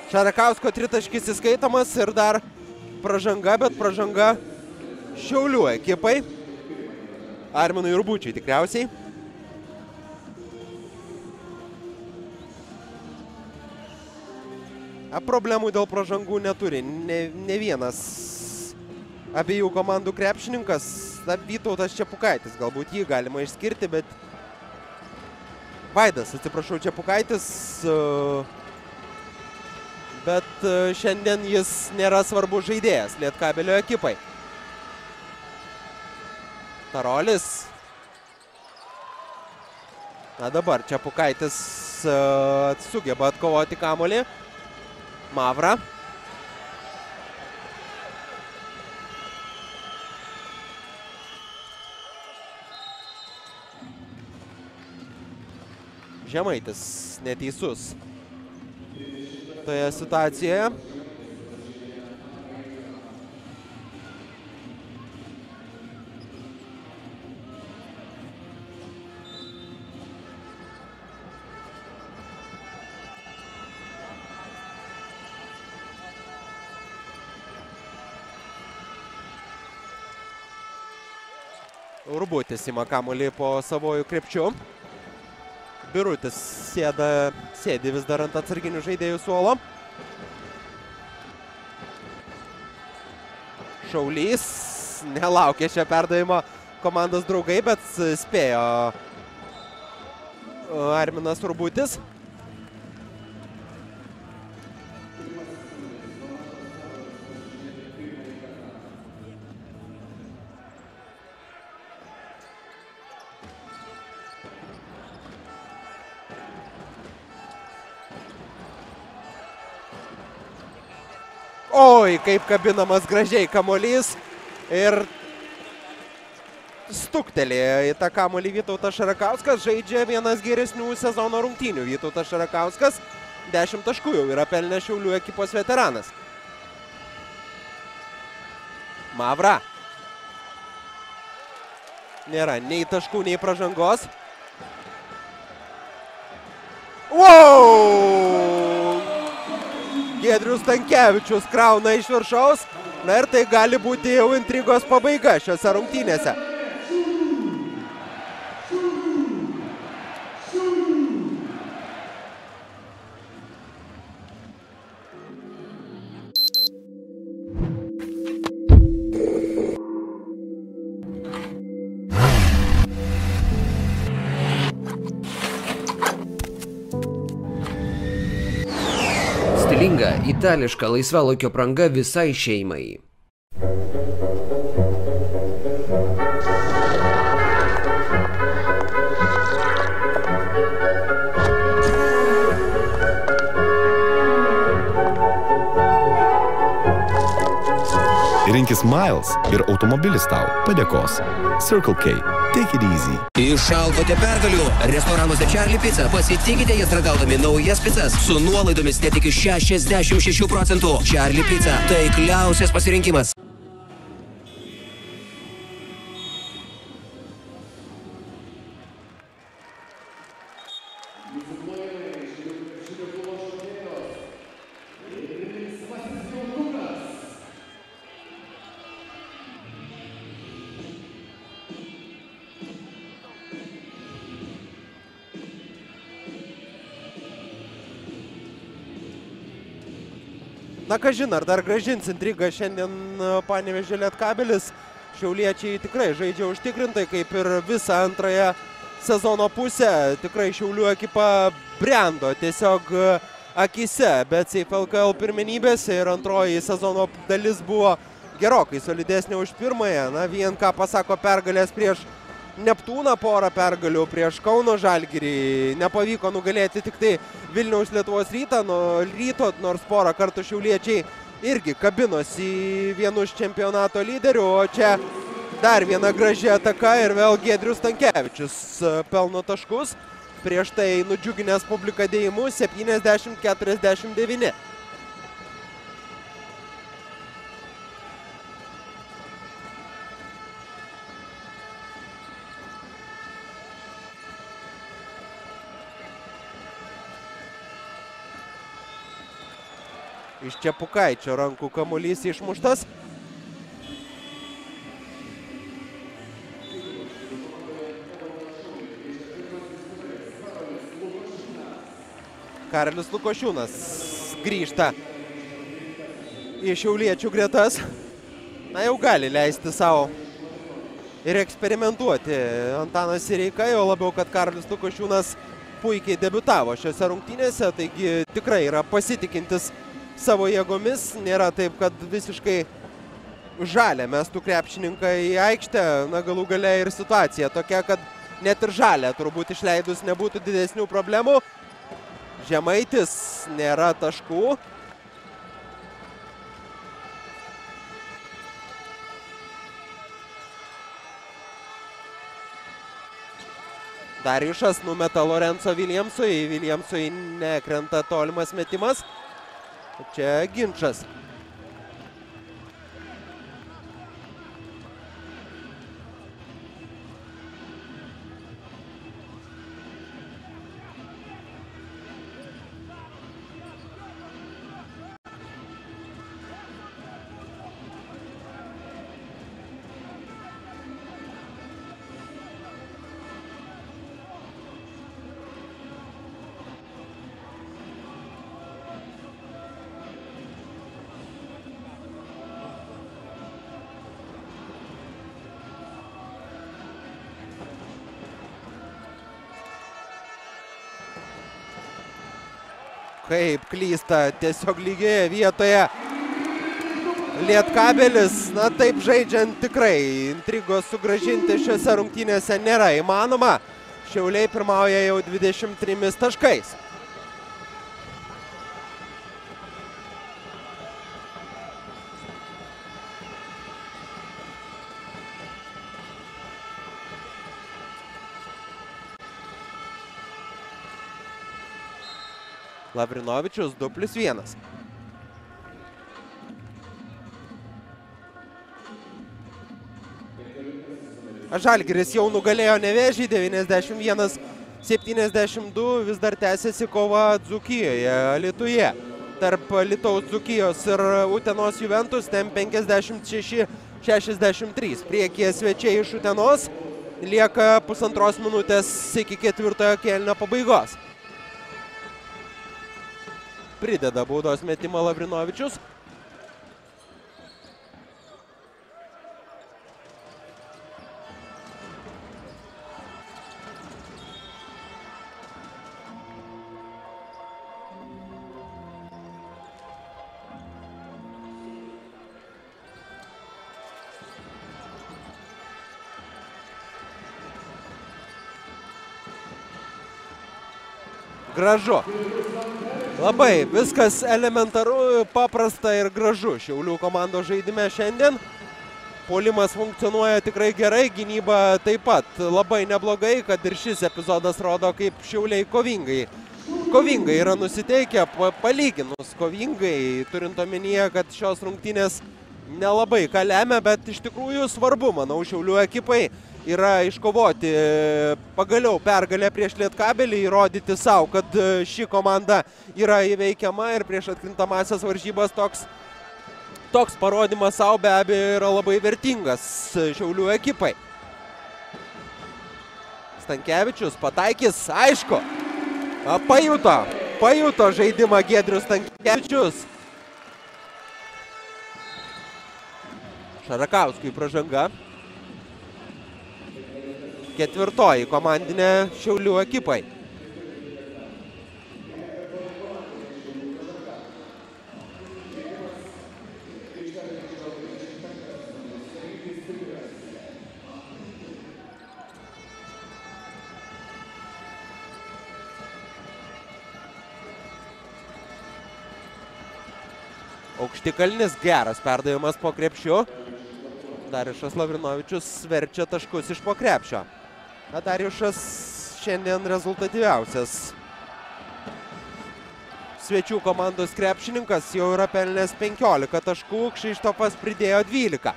Šarakausko tritaškis įskaitomas ir dar pražanga, bet pražanga Šiaulių ekipai. Arminui Urbučiui tikriausiai. Problemų dėl pražangų neturi ne vienas abiejų komandų krepšininkas. Vytautas Čepukaitis, galbūt jį galima išskirti, bet Vaidas, atsiprašau, Čepukaitis, bet šiandien jis nėra svarbus žaidėjas Lietkabelio ekipai. Karolis. Na dabar Čepukaitis sugeba atkovoti kamuolį. Mavra. Žemaitis neteisus toje situacijoje. Urbutis ima kamuolį po savojų krepčių. Birutis sėdi vis dar ant atsarginių žaidėjų suolo. Šaulys nelaukė šio perdavimo komandos draugai, bet spėjo Arminas Urbutis. Oi, kaip kabinamas gražiai kamuolys ir stuktelėjo į tą kamuolį Vytautas Šarakauskas. Žaidžia vienas geresnių sezono rungtynių Vytautas Šarakauskas. 10 taškų jau yra pelnęs Šiaulių ekipos veteranas. Mavra. Nėra nei taškų, nei pražangos. Wow! Giedrius Stankevičius krauna iš viršaus. Na ir tai gali būti jau intrigos pabaiga šiose rungtynėse. Itališka laisvalaikio pranga visai šeimai. Rinkis Miles ir automobilis tau padėkos. Circle K. Take it easy. Išalkote pergalių. Restoranuose Charlie Pizza. Pasitikite jas ragaudami naujas pizzas su nuolaidomis net iki 66%. Charlie Pizza. Taikliausias pasirinkimas. Na kažin, ar dar grąžins intrigą šiandien Panevėžio Lietkabelis. Šiauliečiai tikrai žaidžia užtikrintai, kaip ir visą antrąją sezono pusę. Tikrai Šiaulių ekipa brendo tiesiog akise. Betsafe LKL pirmenybėse ir antroji sezono dalis buvo gerokai solidesnė už pirmąją. Na, VNK pasako pergalės prieš Neptūną, porą pergalių prieš Kauno Žalgirį. Nepavyko nugalėti tik tai Vilniaus Lietuvos ryto, nors porą kartų šiauliečiai irgi kabinosi vienus čempionato lyderių. O čia dar viena graži ataka ir vėl Giedrius Stankevičius pelno taškus. Prieš tai nudžiuginęs publiką dėjimu 70-49. Iš Čepukaičio rankų kamuolys išmuštas. Karolis Lukošiūnas grįžta į šiauliečių gretas. Na, jau gali leisti savo ir eksperimentuoti Antanas Sireika, jau labiau, kad Karolis Lukošiūnas puikiai debiutavo šiose rungtynėse, taigi tikrai yra pasitikintis savo jėgomis. Nėra taip, kad visiškai žalia mestų krepšininką į aikštę. Na, galų gale ir situacija tokia, kad net ir žalia turbūt išleidus nebūtų didesnių problemų. Žemaitis, nėra taškų. Darjušas numeta Lorenzo Williamsui. Williamsui nekrenta tolimas metimas. Čia ginčas. Kaip klysta tiesiog lygioje vietoje Lietkabelis. Na, taip žaidžiant tikrai intrigos sugrąžinti šiuose rungtynėse nėra įmanoma. Šiauliai pirmauja jau 23 taškais. Lavrinovičius 2+1. Žalgiris jau nugalėjo Nevėžį 91-72, vis dar tęsiasi kova Dzūkijoje, Alytuje. Tarp Alytaus Dzūkijos ir Utenos Juventus ten 56-63. Priekyje svečiai iš Utenos, lieka pusantros minutės iki ketvirtojo kėlinio pabaigos. Prideda baudos metimą Lavrinovičius. Gražu. Labai viskas elementaru, paprasta ir gražu Šiaulių komandos žaidime šiandien. Puolimas funkcionuoja tikrai gerai, gynyba taip pat labai neblogai, kad ir šis epizodas rodo, kaip Šiauliai kovingai yra nusiteikę, palyginus kovingai, turint omenyje, kad šios rungtynės nelabai ką lemia, bet iš tikrųjų svarbu, manau, Šiaulių ekipai yra iškovoti pagaliau pergalę prieš Lietkabelį, įrodyti savo, kad ši komanda yra įveikiama ir prieš atkrintamąsias varžybas toks parodymas savo be abejo yra labai vertingas Šiaulių ekipai. Stankevičius pataikys, aišku, pajuto žaidimą Giedrius Stankevičius. Šarakauskui pražanga. Ketvirtoji komandinė Šiaulių ekipai. Aukštikalnis, geras perdavimas po krepšiu. Darjušas Lavrinovičius verčia taškus iš po krepšio. Darjušas šiandien rezultatyviausias svečių komandos krepšininkas, jau yra pelnęs 15 taškų, Kšištofas pridėjo 12.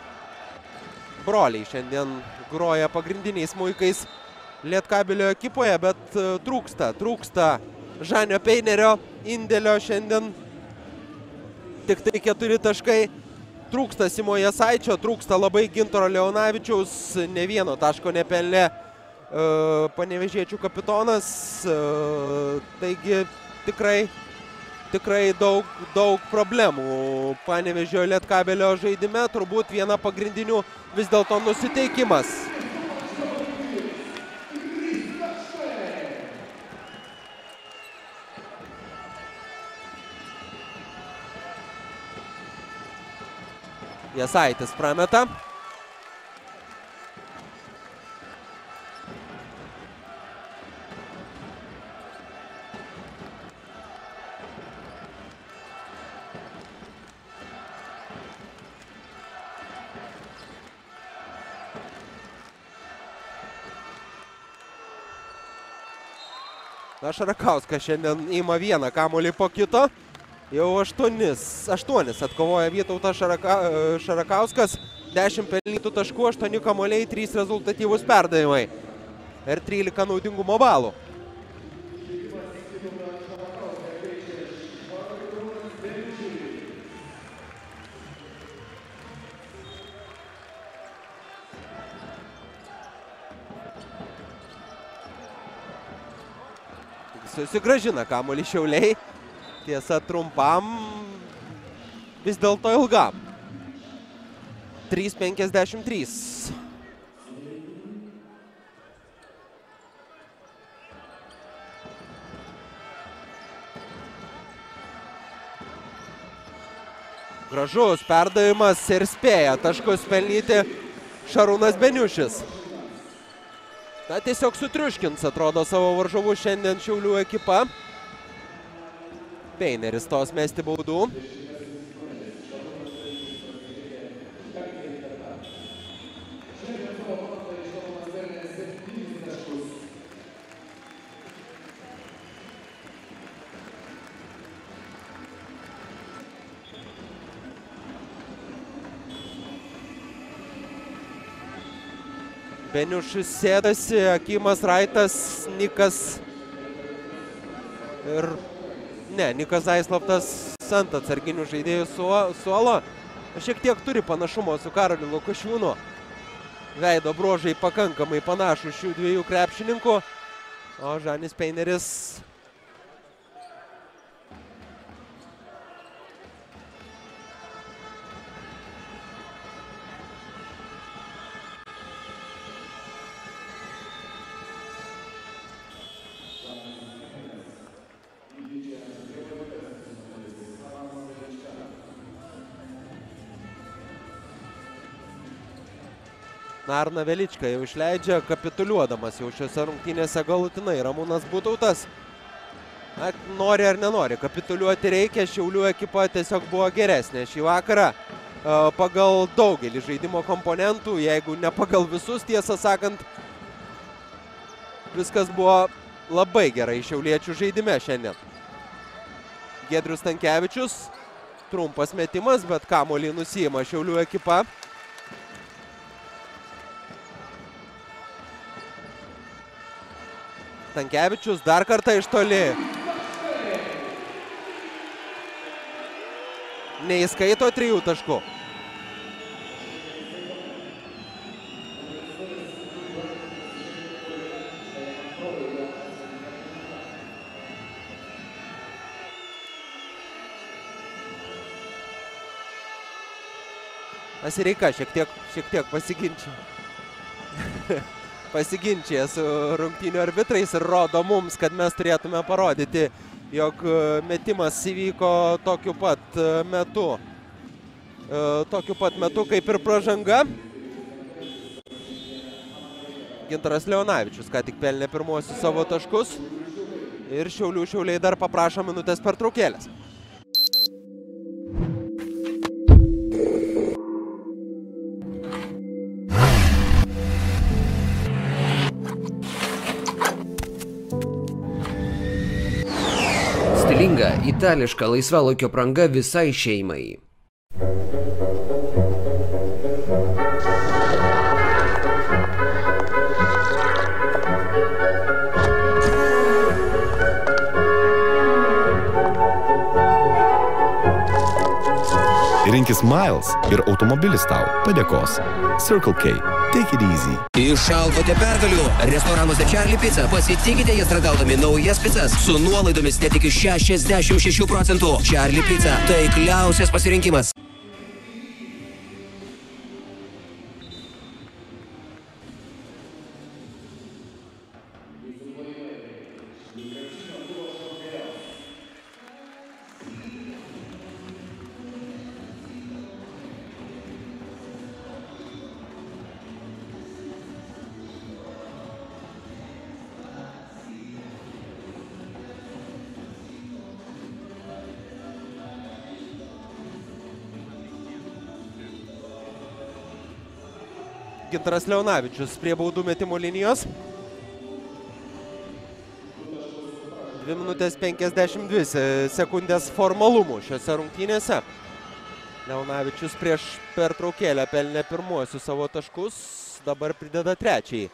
Broliai šiandien groja pagrindiniais smuikais Lietkabelio ekipoje, bet trūksta Žanio Peinerio indėlio šiandien. Tik tai 4 taškai. Trūksta Simo Jasaičio, trūksta labai Gintaro Leonavičiaus, ne vieno taško nepelnė panevėžiečių kapitonas. Taigi tikrai daug problemų Panevėžio Lietkabelio žaidime, turbūt viena pagrindinių vis dėlto nusiteikimas. Jasaitis prameta. Šarakauskas šiandien ima vieną kamuolį po kito. Jau 8 atkovoja Vytautas Šarakauskas, 10 pelnytų taškų, 8 kamuoliai, 3 rezultatyvūs perdavimai ir 13 naudingumo balų. Susigrąžina kamuolį Šiauliai. Tiesa, trumpam, vis dėlto ilgam. 3:53. Gražus perdavimas ir spėja taškus pelnyti Šarūnas Beniušis. Na, tiesiog sutriuškins, atrodo, savo varžovų šiandien Šiaulių ekipa. Peineris tos mesti baudų. Beniušis sėdasi, Akimas Raitas, Nikas Zaislaptas ant atsarginių žaidėjų suolo. Šiek tiek turi panašumo su Karoliu Lukošiūnu. Veido bruožai pakankamai panašų šių dviejų krepšininkų. O Žanis Peineris Narną Veličką jau išleidžia, kapituliuodamas jau šiose rungtynėse galutinai Ramūnas Butautas. Nori ar nenori, kapituliuoti reikia. Šiaulių ekipa tiesiog buvo geresnė šį vakarą pagal daugelį žaidimo komponentų, jeigu ne pagal visus, tiesą sakant. Viskas buvo labai gerai šiauliečių žaidime šiandien. Giedrius Stankevičius, trumpas metimas, bet kamuolį nusiima Šiaulių ekipa. Stankevičius dar kartą iš toli. Neįskaito 3 taškų. Sireika šiek tiek pasiginčia. Pasiginčia su rungtynių arbitrais ir rodo mums, kad mes turėtume parodyti, jog metimas įvyko tokiu pat metu kaip ir pražanga. Gintaras Leonavičius ką tik pelnė pirmuosius savo taškus ir Šiauliai dar paprašo minutės pertraukėlės. Stilinga itališka laisvalaikio pranga visai šeimai. Rinkis Miles ir automobilis tau padėkos. Circle K. Take it easy. Išalkote pergalių. Restoranuose Charlie Pizza. Pasitikite jas ragaudami naujas pizzas su nuolaidomis net iki 66%. Charlie Pizza. Taikliausias pasirinkimas. Gintaras Leonavičius prie baudų metimo linijos. 2 minutės 52 sekundės formalumų šiose rungtynėse. Leonavičius prieš pertraukėlę pelnė pirmuosius savo taškus, dabar prideda trečiai.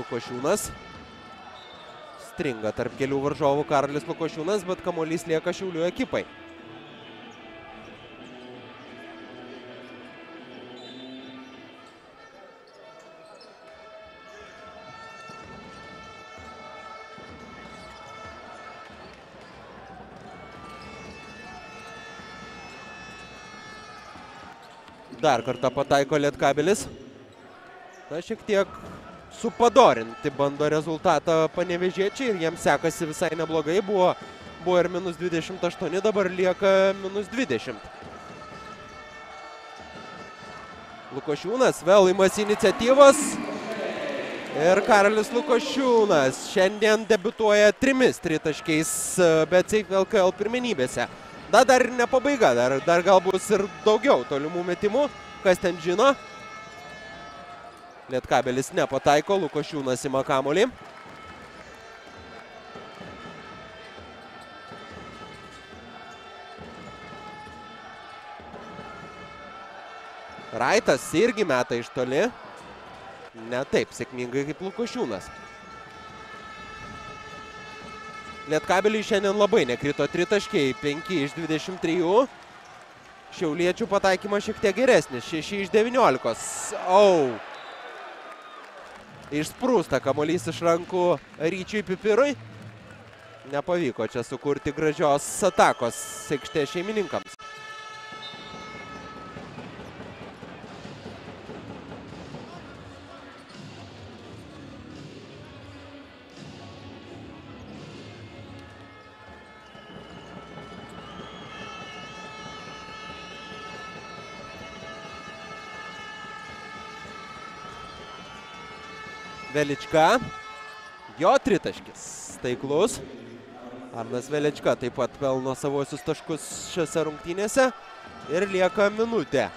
Lukošiūnas. Stringa tarp kelių varžovų Karolis Lukošiūnas, bet kamuolys lieka Šiaulių ekipai. Dar kartą pataiko Lietkabelis. Na, šiek tiek supadorinti bando rezultatą panevėžiečiai ir jiems sekasi visai neblogai. Buvo ir minus 28, dabar lieka minus 20. Lukošiūnas vėl imasi iniciatyvos. Ir Karolis Lukošiūnas šiandien debiutuoja 3 tritaškiais Betsafe LKL pirmenybėse. Na, dar ir ne pabaiga, dar gal bus ir daugiau tolimų metimų, kas ten žino. Lietkabelis nepataiko, Lukošiūnas ima kamuolį. Raitas irgi meta iš toli. Ne taip sėkmingai kaip Lukošiūnas. Lietkabeliui šiandien labai nekrito tritaškiai, 5 iš 23. Šiauliečių pataikymas šiek tiek geresnis, 6 iš 19. Au! Išsprūsta kamuolys iš rankų Ryčiui Pipirui. Nepavyko čia sukurti gražios atakos aikštės šeimininkams. Velička, jo tritaškis taiklus. Arnas Velička taip pat pelno savosius taškus šiose rungtynėse ir lieka minutė.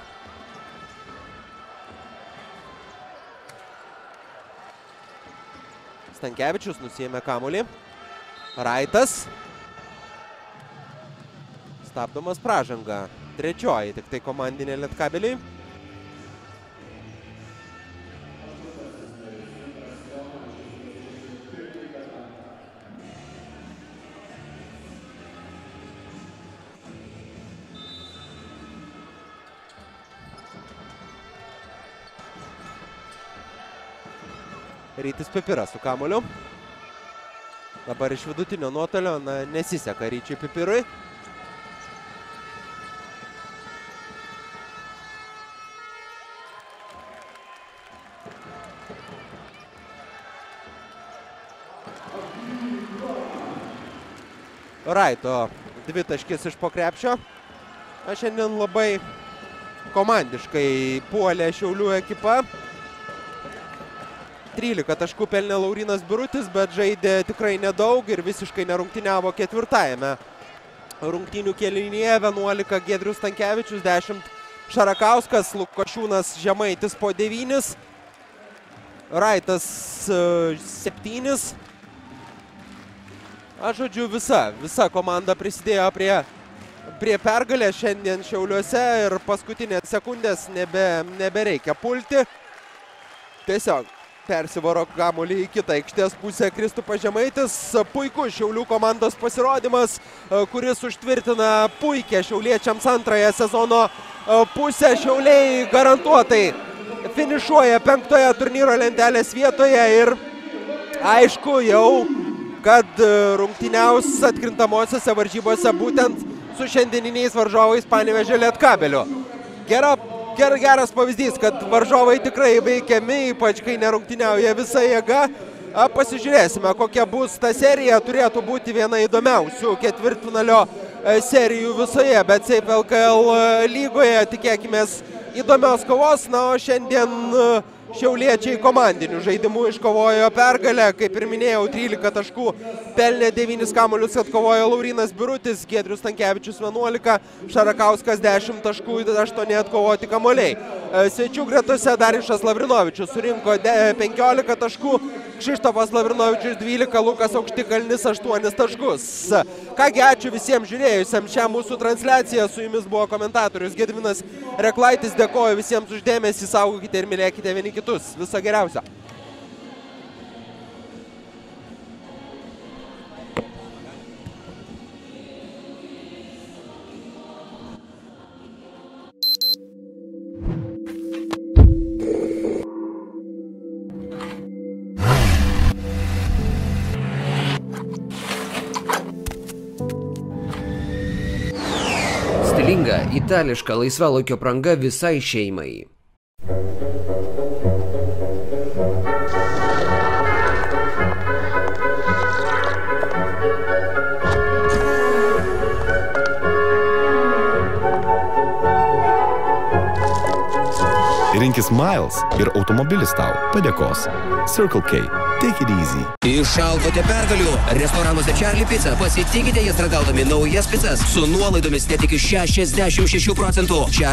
Stankevičius nusiėmė kamuolį. Raitas. Stabdomas pražanga. Trečioji tik tai komandinė Lietkabeliui. Rytis Pipiras su kamuoliu. Dabar iš vidutinio nuotolio, na, nesiseka Ryčiui Pipirui. Raito dvitaškis iš po krepšio. Na, šiandien labai komandiškai puolė Šiaulių ekipa. 13 taškų pelnė Laurynas Birutis, bet žaidė tikrai nedaug ir visiškai nerungtyniavo ketvirtajame rungtynių kėlinyje. 11 Giedrius Stankevičius, 10 Šarakauskas, Lukošiūnas, Žemaitis po 9, Raitas 7. Aš žodžiu, visa komanda prisidėjo prie pergalės šiandien Šiauliuose ir paskutinės sekundės nebereikia pulti. Tiesiog persivaro kamuolį į kitą aikštės pusę Kristupas Žemaitis. Puikus Šiaulių komandos pasirodymas, kuris užtvirtina puikią šiauliečiams antrąją sezono pusę. Šiauliai garantuotai finišuoja 5-oje turnyro lentelės vietoje ir aišku jau, kad rungtyniaus atkrintamosiose varžybose būtent su šiandieniniais varžovais Panevėžio Lietkabelio. Geras pavyzdys, kad varžovai tikrai veikiami, ypač kai nerungtyniauja visą jėgą. Pasižiūrėsime, kokia bus ta serija. Turėtų būti viena įdomiausių ketvirtfinalio serijų visoje Betsafe LKL lygoje. Tikėkimės įdomios kovos. Na, o šiandien šiauliečiai komandinių žaidimų iškovojo pergalę. Kaip ir minėjau, 13 taškų pelnė, 9 kamuolius atkovojo Laurynas Birutis, Giedrius Stankevičius 11, Šarakauskas 10 taškų, 8 atkovoti kamuoliai. Svečių gretose Darjušas Lavrinovičius surinko 15 taškų, Kristupas Lavrinovičius 12, Lukas Aukštikalnis 8 taškus. Kągi, ačiū visiems žiūrėjusiems šią mūsų transliaciją. Su jumis buvo komentatorius Gedvinas Reklaitis. Dėkoju visiems už dėmesį, saugokite ir mylėkite vieni kitus. Viso geriausio. Stilinga itališka laisvalaikio pranga visai šeimai. Rinkis Miles ir automobilis tau padėkos. Circle K. Take it easy. Išalkote pergalių. Restoranuose Charlie Pizza. Pasitikite jas ragaudami naujas pizzas su nuolaidomis net iki 66%.